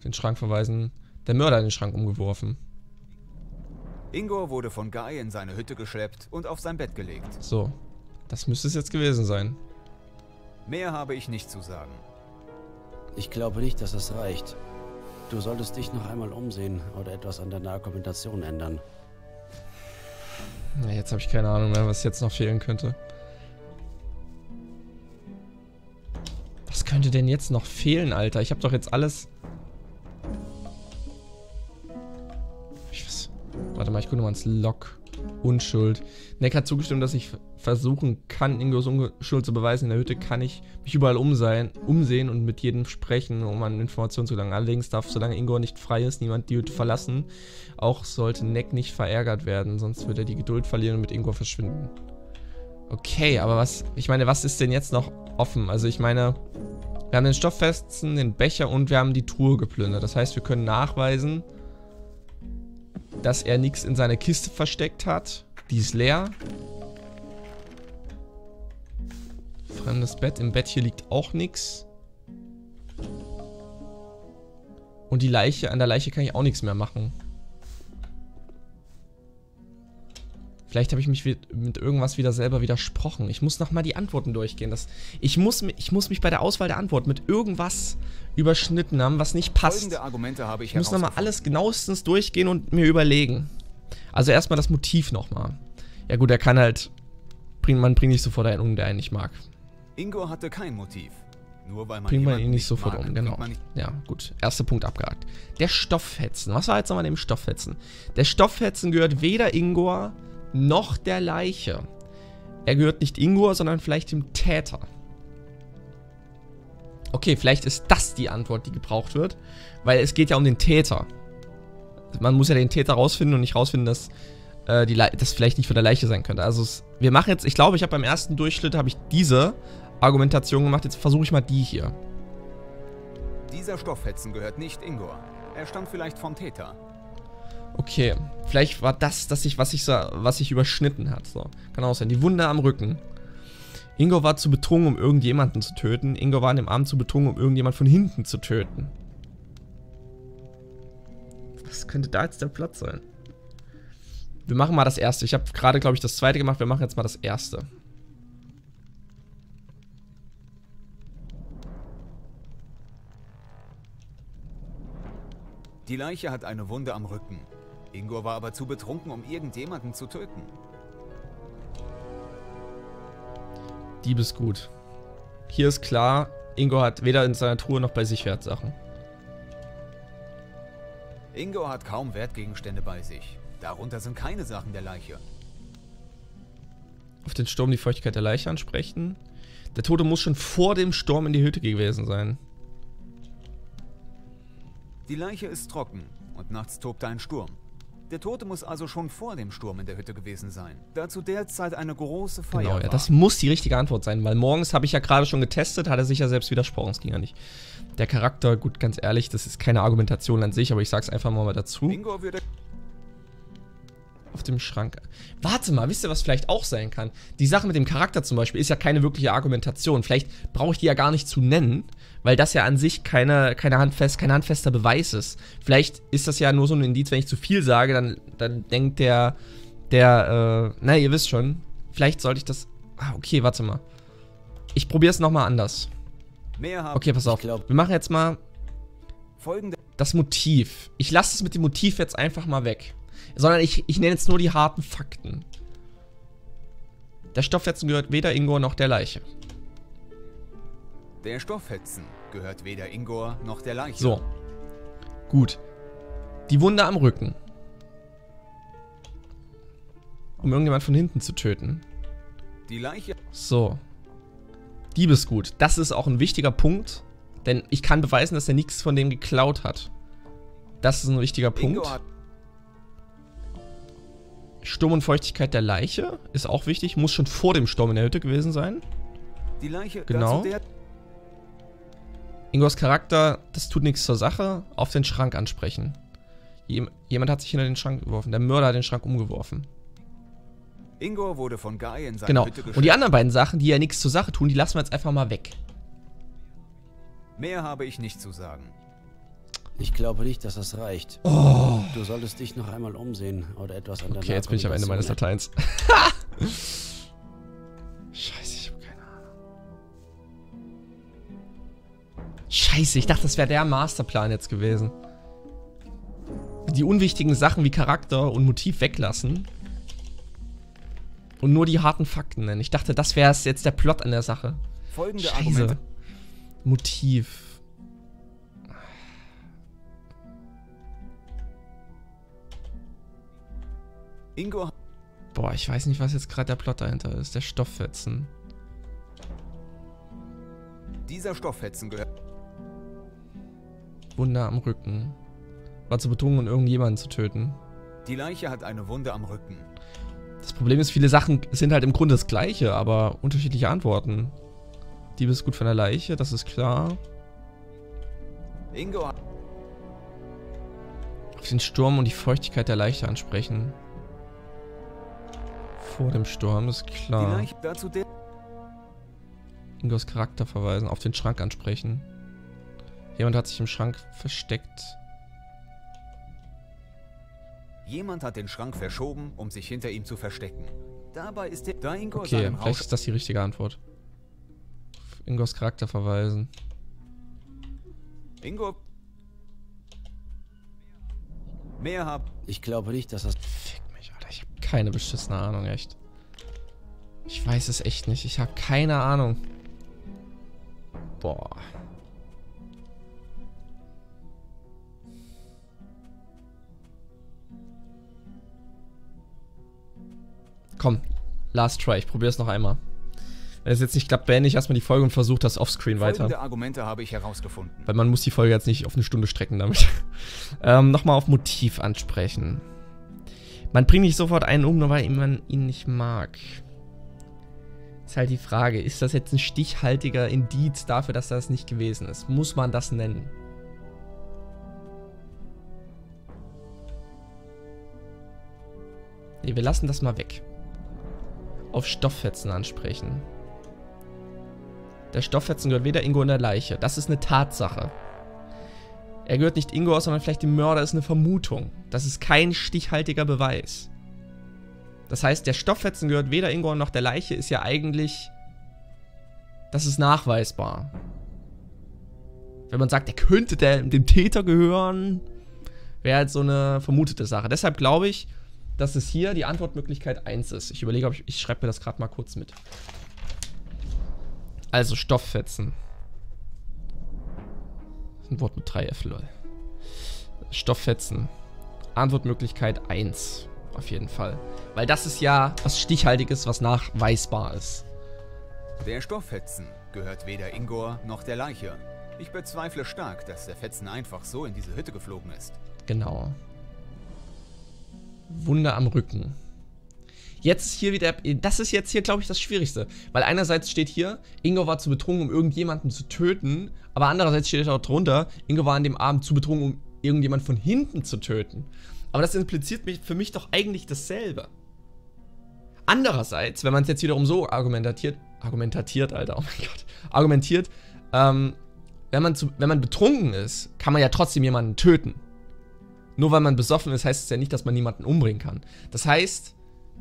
Den Schrank verweisen. Der Mörder hat den Schrank umgeworfen. Ingo wurde von Guy in seine Hütte geschleppt und auf sein Bett gelegt. So, das müsste es jetzt gewesen sein. Mehr habe ich nicht zu sagen. Ich glaube nicht, dass das reicht. Du solltest dich noch einmal umsehen oder etwas an deiner Argumentation ändern. Na, jetzt habe ich keine Ahnung mehr, was jetzt noch fehlen könnte. Was könnte denn jetzt noch fehlen, Alter? Ich habe doch jetzt alles... Warte mal, ich gucke nochmal ins Log. Unschuld. Neck hat zugestimmt, dass ich versuchen kann, Ingos Unschuld zu beweisen. In der Hütte kann ich mich überall umsehen, umsehen und mit jedem sprechen, um an Informationen zu gelangen. Allerdings darf, solange Ingo nicht frei ist, niemand die Hütte verlassen. Auch sollte Neck nicht verärgert werden, sonst wird er die Geduld verlieren und mit Ingo verschwinden. Okay, aber was... Ich meine, was ist denn jetzt noch offen? Also ich meine, wir haben den Stofffetzen, den Becher und wir haben die Truhe geplündert. Das heißt, wir können nachweisen... dass er nichts in seine Kiste versteckt hat. Die ist leer. Fremdes Bett. Im Bett hier liegt auch nichts. Und die Leiche, an der Leiche kann ich auch nichts mehr machen. Vielleicht habe ich mich mit irgendwas wieder selber widersprochen. Ich muss nochmal die Antworten durchgehen. Das, ich, muss, ich muss mich bei der Auswahl der Antwort mit irgendwas überschnitten haben, was nicht passt. Folgende Argumente habe ich ich muss nochmal alles genauestens durchgehen und mir überlegen. Also erstmal das Motiv nochmal. Ja gut, er kann halt... Bring, man bringt nicht sofort einen um, der einen nicht mag. Ingo hatte kein Motiv. Nur weil man bringt man ihn nicht sofort mag, um, genau. Ja, gut. Erster Punkt abgehakt. Der Stofffetzen. Was war jetzt nochmal dem Stofffetzen? Der Stofffetzen gehört weder Ingo... noch der Leiche. Er gehört nicht Ingo, sondern vielleicht dem Täter. Okay, vielleicht ist das die Antwort, die gebraucht wird, weil es geht ja um den Täter. Man muss ja den Täter rausfinden und nicht rausfinden, dass äh, die Le das vielleicht nicht von der Leiche sein könnte. Also es, wir machen jetzt, ich glaube, ich habe beim ersten Durchschnitt habe ich diese Argumentation gemacht. Jetzt versuche ich mal die hier. Dieser Stofffetzen gehört nicht Ingo. Er stammt vielleicht vom Täter. Okay, vielleicht war das, dass ich, was, ich so, was ich überschnitten hat. So. Kann auch sein. Die Wunde am Rücken. Ingo war zu betrunken, um irgendjemanden zu töten. Ingo war an dem Abend zu betrunken, um irgendjemand von hinten zu töten. Was könnte da jetzt der Platz sein? Wir machen mal das erste. Ich habe gerade, glaube ich, das zweite gemacht. Wir machen jetzt mal das erste. Die Leiche hat eine Wunde am Rücken. Ingo war aber zu betrunken, um irgendjemanden zu töten. Diebesgut. Hier ist klar, Ingo hat weder in seiner Truhe noch bei sich Wertsachen. Ingo hat kaum Wertgegenstände bei sich. Darunter sind keine Sachen der Leiche. Auf den Sturm die Feuchtigkeit der Leiche ansprechen. Der Tote muss schon vor dem Sturm in die Hütte gewesen sein. Die Leiche ist trocken und nachts tobte ein Sturm. Der Tote muss also schon vor dem Sturm in der Hütte gewesen sein, da zu der Zeit eine große Feier genau, war. Ja, das muss die richtige Antwort sein, weil morgens habe ich ja gerade schon getestet, hat er sich ja selbst widersprochen, es ging ja nicht. Der Charakter, gut, ganz ehrlich, das ist keine Argumentation an sich, aber ich sag's einfach mal dazu. Ingo würde auf dem Schrank. Warte mal, wisst ihr, was vielleicht auch sein kann? Die Sache mit dem Charakter zum Beispiel ist ja keine wirkliche Argumentation. Vielleicht brauche ich die ja gar nicht zu nennen, weil das ja an sich keine, keine handfest, kein handfester Beweis ist. Vielleicht ist das ja nur so ein Indiz, wenn ich zu viel sage, dann, dann denkt der, der, äh, na, ihr wisst schon. Vielleicht sollte ich das, ah, okay, warte mal. Ich probiere es nochmal anders. Okay, pass auf. Wir machen jetzt mal das Motiv. Ich lasse es mit dem Motiv jetzt einfach mal weg. Sondern ich, ich nenne jetzt nur die harten Fakten. Der Stoffhetzen gehört weder Ingo noch der Leiche. Der Stoffhetzen gehört weder Ingo noch der Leiche. So. Gut. Die Wunde am Rücken. Um irgendjemand von hinten zu töten. Die Leiche. So. Diebesgut. Das ist auch ein wichtiger Punkt. Denn ich kann beweisen, dass er nichts von dem geklaut hat. Das ist ein wichtiger Punkt. Sturm und Feuchtigkeit der Leiche ist auch wichtig. Muss schon vor dem Sturm in der Hütte gewesen sein. Die Leiche, genau. Ingos Charakter, das tut nichts zur Sache. Auf den Schrank ansprechen. Jem, jemand hat sich hinter den Schrank geworfen. Der Mörder hat den Schrank umgeworfen. Ingo wurde von Guy in seine genau. Hütte geschickt. Und die anderen beiden Sachen, die ja nichts zur Sache tun, die lassen wir jetzt einfach mal weg. Mehr habe ich nicht zu sagen. Ich glaube nicht, dass das reicht. Oh. Du solltest dich noch einmal umsehen oder etwas anderes. Okay, jetzt bin ich am Ende meines Lateins. Scheiße, ich habe keine Ahnung. Scheiße, ich dachte, das wäre der Masterplan jetzt gewesen. Die unwichtigen Sachen wie Charakter und Motiv weglassen. Und nur die harten Fakten nennen. Ich dachte, das wäre jetzt der Plot an der Sache. Folgende Scheiße. Argumente. Motiv. Ingo. Boah, ich weiß nicht, was jetzt gerade der Plot dahinter ist. Der Stofffetzen. Dieser Stofffetzen gehört. Wunde am Rücken. War zu betrunken, um irgendjemanden zu töten. Die Leiche hat eine Wunde am Rücken. Das Problem ist, viele Sachen sind halt im Grunde das Gleiche, aber unterschiedliche Antworten. Diebesgut von der Leiche, das ist klar. Ingo. Auf den Sturm und die Feuchtigkeit der Leiche ansprechen. Vor dem Sturm, das ist klar. Ingos Charakter verweisen, auf den Schrank ansprechen. Jemand hat sich im Schrank versteckt. Jemand hat den Schrank verschoben, um sich hinter ihm zu verstecken. Dabei ist der... Da Ingo okay, vielleicht ist das die richtige Antwort. Auf Ingos Charakter verweisen. Ingo... Mehr hab... Ich glaube nicht, dass das... Ich habe keine beschissene Ahnung, echt. Ich weiß es echt nicht. Ich habe keine Ahnung. Boah. Komm, last try. Ich probiere es noch einmal. Wenn es jetzt nicht klappt, beende ich erstmal die Folge und versuche das offscreen weiter. Folgende Argumente habe ich herausgefunden. Weil man muss die Folge jetzt nicht auf eine Stunde strecken damit. ähm, nochmal auf Motiv ansprechen. Man bringt nicht sofort einen um, nur weil man ihn nicht mag. Ist halt die Frage, ist das jetzt ein stichhaltiger Indiz dafür, dass das nicht gewesen ist? Muss man das nennen? Ne, wir lassen das mal weg. Auf Stofffetzen ansprechen. Der Stofffetzen gehört weder Ingo in der Leiche. Das ist eine Tatsache. Er gehört nicht Ingo aus, sondern vielleicht dem Mörder, ist eine Vermutung. Das ist kein stichhaltiger Beweis. Das heißt, der Stofffetzen gehört weder Ingo noch der Leiche, ist ja eigentlich... Das ist nachweisbar. Wenn man sagt, der könnte der, dem Täter gehören, wäre halt so eine vermutete Sache. Deshalb glaube ich, dass es hier die Antwortmöglichkeit eins ist. Ich überlege, ob ich, ich schreibe mir das gerade mal kurz mit. Also Stofffetzen. Ein Wort mit drei F, lol. Stofffetzen. Antwortmöglichkeit eins. Auf jeden Fall. Weil das ist ja was Stichhaltiges, was nachweisbar ist. Der Stofffetzen gehört weder Ingo noch der Leiche. Ich bezweifle stark, dass der Fetzen einfach so in diese Hütte geflogen ist. Genau. Wunde am Rücken. Jetzt ist hier wieder... Das ist jetzt hier, glaube ich, das Schwierigste. Weil einerseits steht hier, Ingo war zu betrunken, um irgendjemanden zu töten. Aber andererseits steht auch drunter, Ingo war an dem Abend zu betrunken, um irgendjemanden von hinten zu töten. Aber das impliziert für mich doch eigentlich dasselbe. Andererseits, wenn man es jetzt wiederum so argumentiert... Argumentiert, Alter, oh mein Gott. Argumentiert, ähm... Wenn man, zu, wenn man betrunken ist, kann man ja trotzdem jemanden töten. Nur weil man besoffen ist, heißt es ja nicht, dass man niemanden umbringen kann. Das heißt,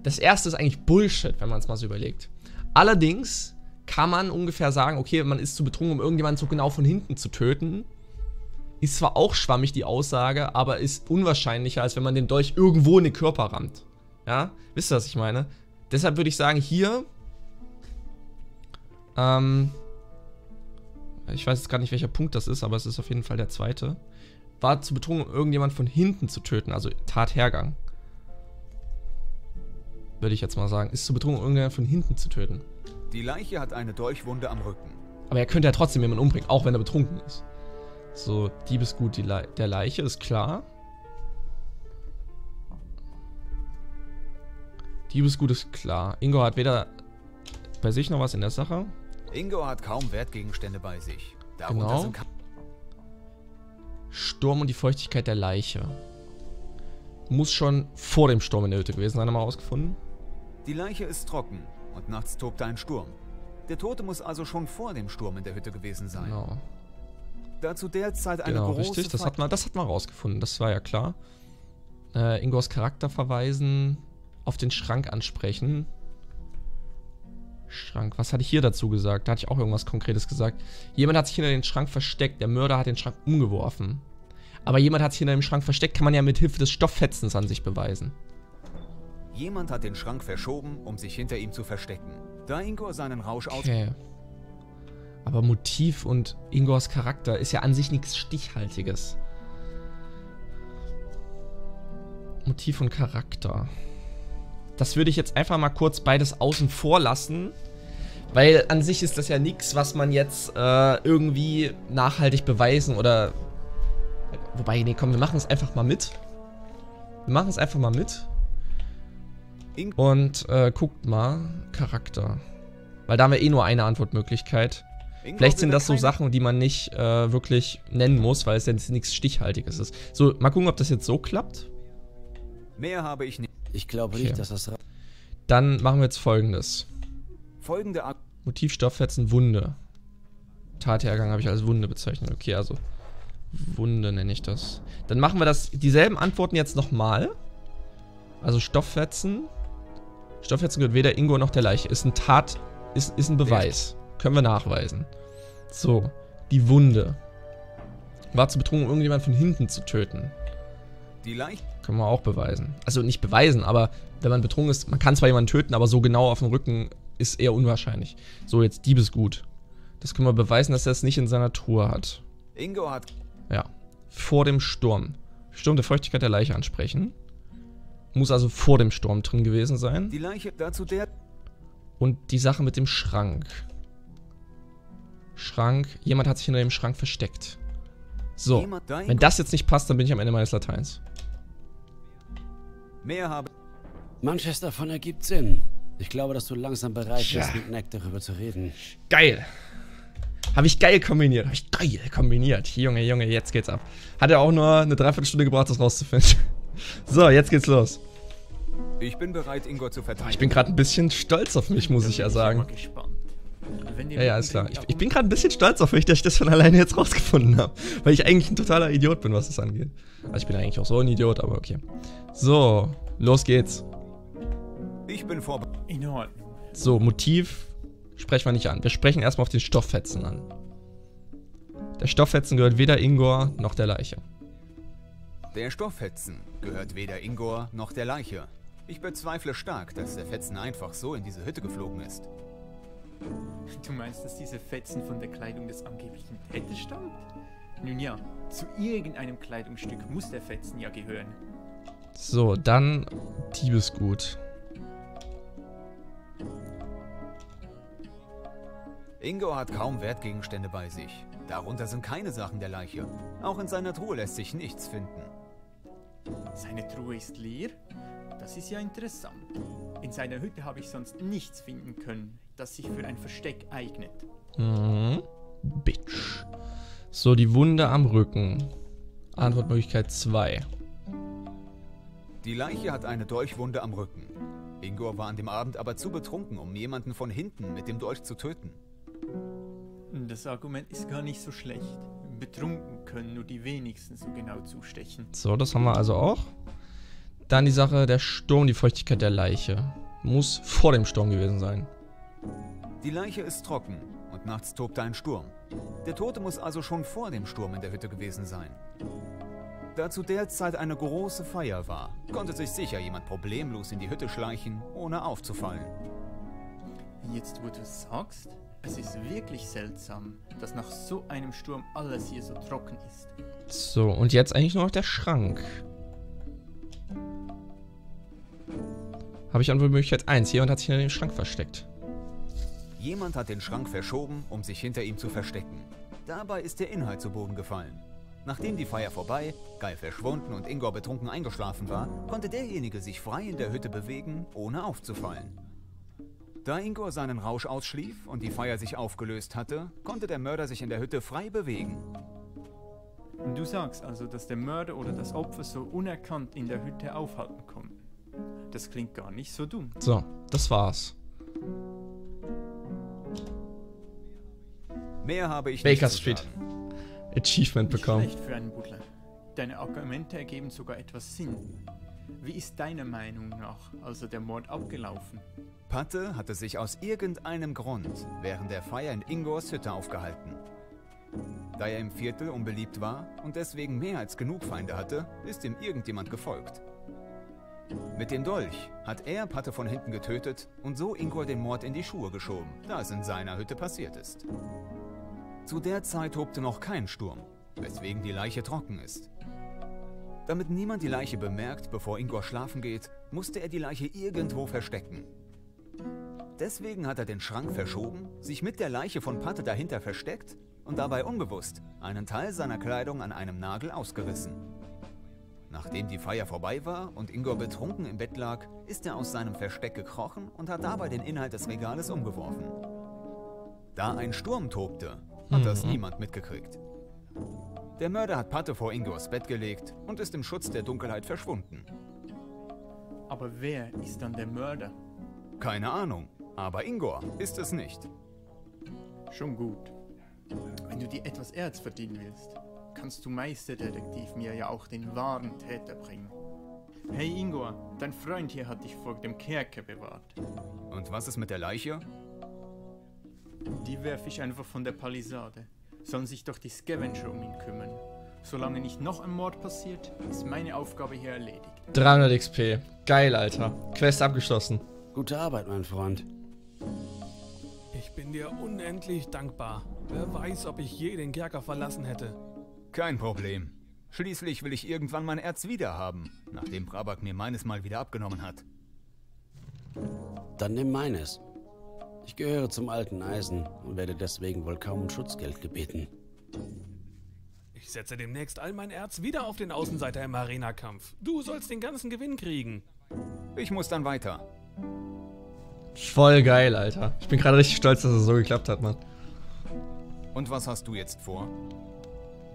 das erste ist eigentlich Bullshit, wenn man es mal so überlegt. Allerdings kann man ungefähr sagen, okay, man ist zu betrunken, um irgendjemanden so genau von hinten zu töten. Ist zwar auch schwammig, die Aussage, aber ist unwahrscheinlicher, als wenn man den Dolch irgendwo in den Körper rammt. Ja, wisst ihr, was ich meine? Deshalb würde ich sagen, hier... Ähm... Ich weiß jetzt gar nicht, welcher Punkt das ist, aber es ist auf jeden Fall der zweite. War zu betrunken, um irgendjemand von hinten zu töten, also Tathergang. Würde ich jetzt mal sagen. Ist zu betrunken, um irgendjemand von hinten zu töten. Die Leiche hat eine Dolchwunde am Rücken. Aber er könnte ja trotzdem jemanden umbringen, auch wenn er betrunken ist. So, Diebesgut die Le- der Leiche, ist klar. Diebesgut ist klar. Ingo hat weder bei sich noch was in der Sache. Ingo hat kaum Wertgegenstände bei sich. Darunter genau. Sind Sturm und die Feuchtigkeit der Leiche. Muss schon vor dem Sturm in der Hütte gewesen sein, haben wir herausgefunden. Die Leiche ist trocken und nachts tobte ein Sturm. Der Tote muss also schon vor dem Sturm in der Hütte gewesen sein. Genau. Dazu derzeit eine genau, große richtig, das hat man, das hat man herausgefunden, das war ja klar. Äh, Ingos Charakter verweisen, auf den Schrank ansprechen. Schrank. Was hatte ich hier dazu gesagt? Da hatte ich auch irgendwas Konkretes gesagt. Jemand hat sich hinter den Schrank versteckt. Der Mörder hat den Schrank umgeworfen. Aber jemand hat sich hinter dem Schrank versteckt, kann man ja mit Hilfe des Stofffetzens an sich beweisen. Jemand hat den Schrank verschoben, um sich hinter ihm zu verstecken. Da Ingo seinen Rausch aus... Okay. Aber Motiv und Ingos Charakter ist ja an sich nichts Stichhaltiges. Motiv und Charakter... Das würde ich jetzt einfach mal kurz beides außen vor lassen, weil an sich ist das ja nichts, was man jetzt äh, irgendwie nachhaltig beweisen oder... Wobei, nee, komm, wir machen es einfach mal mit. Wir machen es einfach mal mit. Und äh, guckt mal, Charakter. Weil da haben wir eh nur eine Antwortmöglichkeit. Vielleicht sind das so Sachen, die man nicht äh, wirklich nennen muss, weil es jetzt nichts Stichhaltiges ist. So, mal gucken, ob das jetzt so klappt. Mehr habe ich nicht. Ich glaube nicht, okay. dass das... Dann machen wir jetzt folgendes. Folgende Ak Motiv, Stofffetzen, Wunde. Tathergang habe ich als Wunde bezeichnet. Okay, also Wunde nenne ich das. Dann machen wir das dieselben Antworten jetzt nochmal. Also Stofffetzen. Stofffetzen gehört weder Ingo noch der Leiche. Ist ein Tat... Ist, ist ein Beweis. Echt? Können wir nachweisen. So, die Wunde. War zu betrunken, um irgendjemanden von hinten zu töten. Die Leiche... Können wir auch beweisen. Also nicht beweisen, aber wenn man betrunken ist, man kann zwar jemanden töten, aber so genau auf dem Rücken ist eher unwahrscheinlich. So, jetzt Diebesgut. Das können wir beweisen, dass er es nicht in seiner Truhe hat. Ingo hat... Ja. Vor dem Sturm. Sturm der Feuchtigkeit der Leiche ansprechen. Muss also vor dem Sturm drin gewesen sein. Die Leiche dazu der... Und die Sache mit dem Schrank. Schrank. Jemand hat sich hinter dem Schrank versteckt. So. Wenn das jetzt nicht passt, dann bin ich am Ende meines Lateins. Mehr habe. Manches davon ergibt Sinn. Ich glaube, dass du langsam bereit ja. bist, mit Neck darüber zu reden. Geil. Habe ich geil kombiniert. Habe ich geil kombiniert. Junge, Junge, jetzt geht's ab. Hat ja auch nur eine Dreiviertelstunde gebraucht, das rauszufinden. So, jetzt geht's los. Ich bin bereit, Ingo zu verteidigen. Ich bin gerade ein bisschen stolz auf mich, muss ich ja sagen. Wenn ja, ja, ist klar. Ich, ich bin gerade ein bisschen stolz auf mich, dass ich das von alleine jetzt rausgefunden habe. Weil ich eigentlich ein totaler Idiot bin, was das angeht. Also ich bin eigentlich auch so ein Idiot, aber okay. So, los geht's. Ich bin vorbei. In Ordnung. So, Motiv sprechen wir nicht an. Wir sprechen erstmal auf den Stofffetzen an. Der Stofffetzen gehört weder Ingor noch der Leiche. Der Stofffetzen gehört weder Ingor noch der Leiche. Ich bezweifle stark, dass der Fetzen einfach so in diese Hütte geflogen ist. Du meinst, dass diese Fetzen von der Kleidung des angeblichen Pate stammt? Nun ja, zu irgendeinem Kleidungsstück muss der Fetzen ja gehören. So, dann Diebesgut. Ingo hat kaum Wertgegenstände bei sich. Darunter sind keine Sachen der Leiche. Auch in seiner Truhe lässt sich nichts finden. Seine Truhe ist leer? Das ist ja interessant. In seiner Hütte habe ich sonst nichts finden können, das sich für ein Versteck eignet. Mhm. Bitch. So, die Wunde am Rücken. Antwortmöglichkeit zwei. Die Leiche hat eine Dolchwunde am Rücken. Ingo war an dem Abend aber zu betrunken, um jemanden von hinten mit dem Dolch zu töten. Das Argument ist gar nicht so schlecht. Betrunken können nur die wenigsten so genau zustechen. So, das haben wir also auch. Dann die Sache, der Sturm, die Feuchtigkeit der Leiche. Muss vor dem Sturm gewesen sein. Die Leiche ist trocken und nachts tobte ein Sturm. Der Tote muss also schon vor dem Sturm in der Hütte gewesen sein. Da zu der Zeit eine große Feier war, konnte sich sicher jemand problemlos in die Hütte schleichen, ohne aufzufallen. Jetzt, wo du es sagst, es ist wirklich seltsam, dass nach so einem Sturm alles hier so trocken ist. So, und jetzt eigentlich nur noch der Schrank. Habe ich Antwortmöglichkeit eins. Jemand hat sich hinter dem Schrank versteckt. Jemand hat den Schrank verschoben, um sich hinter ihm zu verstecken. Dabei ist der Inhalt zu Boden gefallen. Nachdem die Feier vorbei, Guy verschwunden und Ingo betrunken eingeschlafen war, konnte derjenige sich frei in der Hütte bewegen, ohne aufzufallen. Da Ingo seinen Rausch ausschlief und die Feier sich aufgelöst hatte, konnte der Mörder sich in der Hütte frei bewegen. Du sagst also, dass der Mörder oder das Opfer so unerkannt in der Hütte aufhalten konnten. Das klingt gar nicht so dumm. So, das war's. Mehr habe ich nicht. Baker Street. Achievement bekommen. Nicht schlecht für einen Butler. Deine Argumente ergeben sogar etwas Sinn. Wie ist deiner Meinung nach also der Mord abgelaufen? Pate hatte sich aus irgendeinem Grund während der Feier in Ingors Hütte aufgehalten. Da er im Viertel unbeliebt war und deswegen mehr als genug Feinde hatte, ist ihm irgendjemand gefolgt. Mit dem Dolch hat er Pate von hinten getötet und so Ingor den Mord in die Schuhe geschoben, da es in seiner Hütte passiert ist. Zu der Zeit tobte noch kein Sturm, weswegen die Leiche trocken ist. Damit niemand die Leiche bemerkt, bevor Ingor schlafen geht, musste er die Leiche irgendwo verstecken. Deswegen hat er den Schrank verschoben, sich mit der Leiche von Pate dahinter versteckt und dabei unbewusst einen Teil seiner Kleidung an einem Nagel ausgerissen. Nachdem die Feier vorbei war und Ingor betrunken im Bett lag, ist er aus seinem Versteck gekrochen und hat dabei den Inhalt des Regales umgeworfen. Da ein Sturm tobte, hat das niemand mitgekriegt. Der Mörder hat Pate vor Ingors Bett gelegt und ist im Schutz der Dunkelheit verschwunden. Aber wer ist dann der Mörder? Keine Ahnung, aber Ingor ist es nicht. Schon gut. Wenn du dir etwas Erz verdienen willst, kannst du Meisterdetektiv mir ja auch den wahren Täter bringen. Hey Ingor, dein Freund hier hat dich vor dem Kerker bewahrt. Und was ist mit der Leiche? Die werfe ich einfach von der Palisade. Sollen sich doch die Scavenger um ihn kümmern. Solange nicht noch ein Mord passiert, ist meine Aufgabe hier erledigt. dreihundert XP. Geil, Alter. Quest abgeschlossen. Gute Arbeit, mein Freund. Ich bin dir unendlich dankbar. Wer weiß, ob ich je den Kerker verlassen hätte. Kein Problem. Schließlich will ich irgendwann mein Erz wiederhaben, nachdem Brabak mir meines mal wieder abgenommen hat. Dann nimm meines. Ich gehöre zum alten Eisen und werde deswegen wohl kaum um Schutzgeld gebeten. Ich setze demnächst all mein Erz wieder auf den Außenseiter im Arena-Kampf. Du sollst den ganzen Gewinn kriegen. Ich muss dann weiter. Voll geil, Alter. Ich bin gerade richtig stolz, dass es so geklappt hat, Mann. Und was hast du jetzt vor?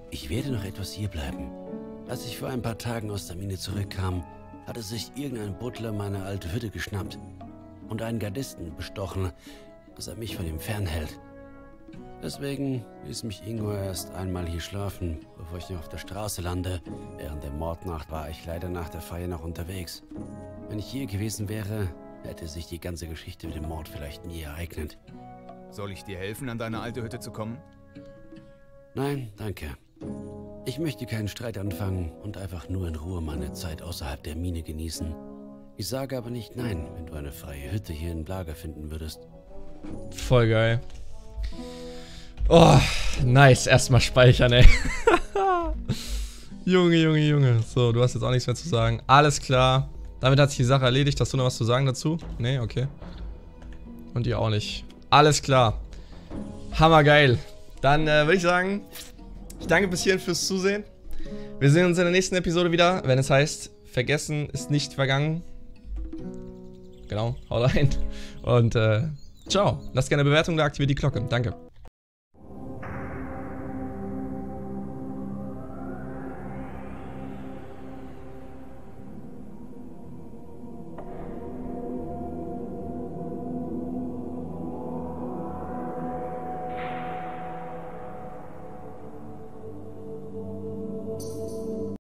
Ich werde noch etwas hierbleiben. Als ich vor ein paar Tagen aus der Mine zurückkam, hatte sich irgendein Butler meine alte Hütte geschnappt und einen Gardisten bestochen, dass er mich von ihm fernhält. Deswegen ließ mich Ingo erst einmal hier schlafen, bevor ich noch auf der Straße lande. Während der Mordnacht war ich leider nach der Feier noch unterwegs. Wenn ich hier gewesen wäre, hätte sich die ganze Geschichte mit dem Mord vielleicht nie ereignet. Soll ich dir helfen, an deine alte Hütte zu kommen? Nein, danke. Ich möchte keinen Streit anfangen und einfach nur in Ruhe meine Zeit außerhalb der Mine genießen. Ich sage aber nicht nein, wenn du eine freie Hütte hier in Blager finden würdest. Voll geil. Oh, nice. Erstmal speichern, ey. Junge, Junge, Junge. So, du hast jetzt auch nichts mehr zu sagen. Alles klar. Damit hat sich die Sache erledigt. Hast du noch was zu sagen dazu? Nee, okay. Und ihr auch nicht. Alles klar. Hammergeil. Dann äh, würde ich sagen, ich danke bis hierhin fürs Zusehen. Wir sehen uns in der nächsten Episode wieder, wenn es heißt, Vergessen ist nicht vergangen. Genau, haut rein. Und äh, ciao. Lasst gerne eine Bewertung da, aktiviert die Glocke. Danke.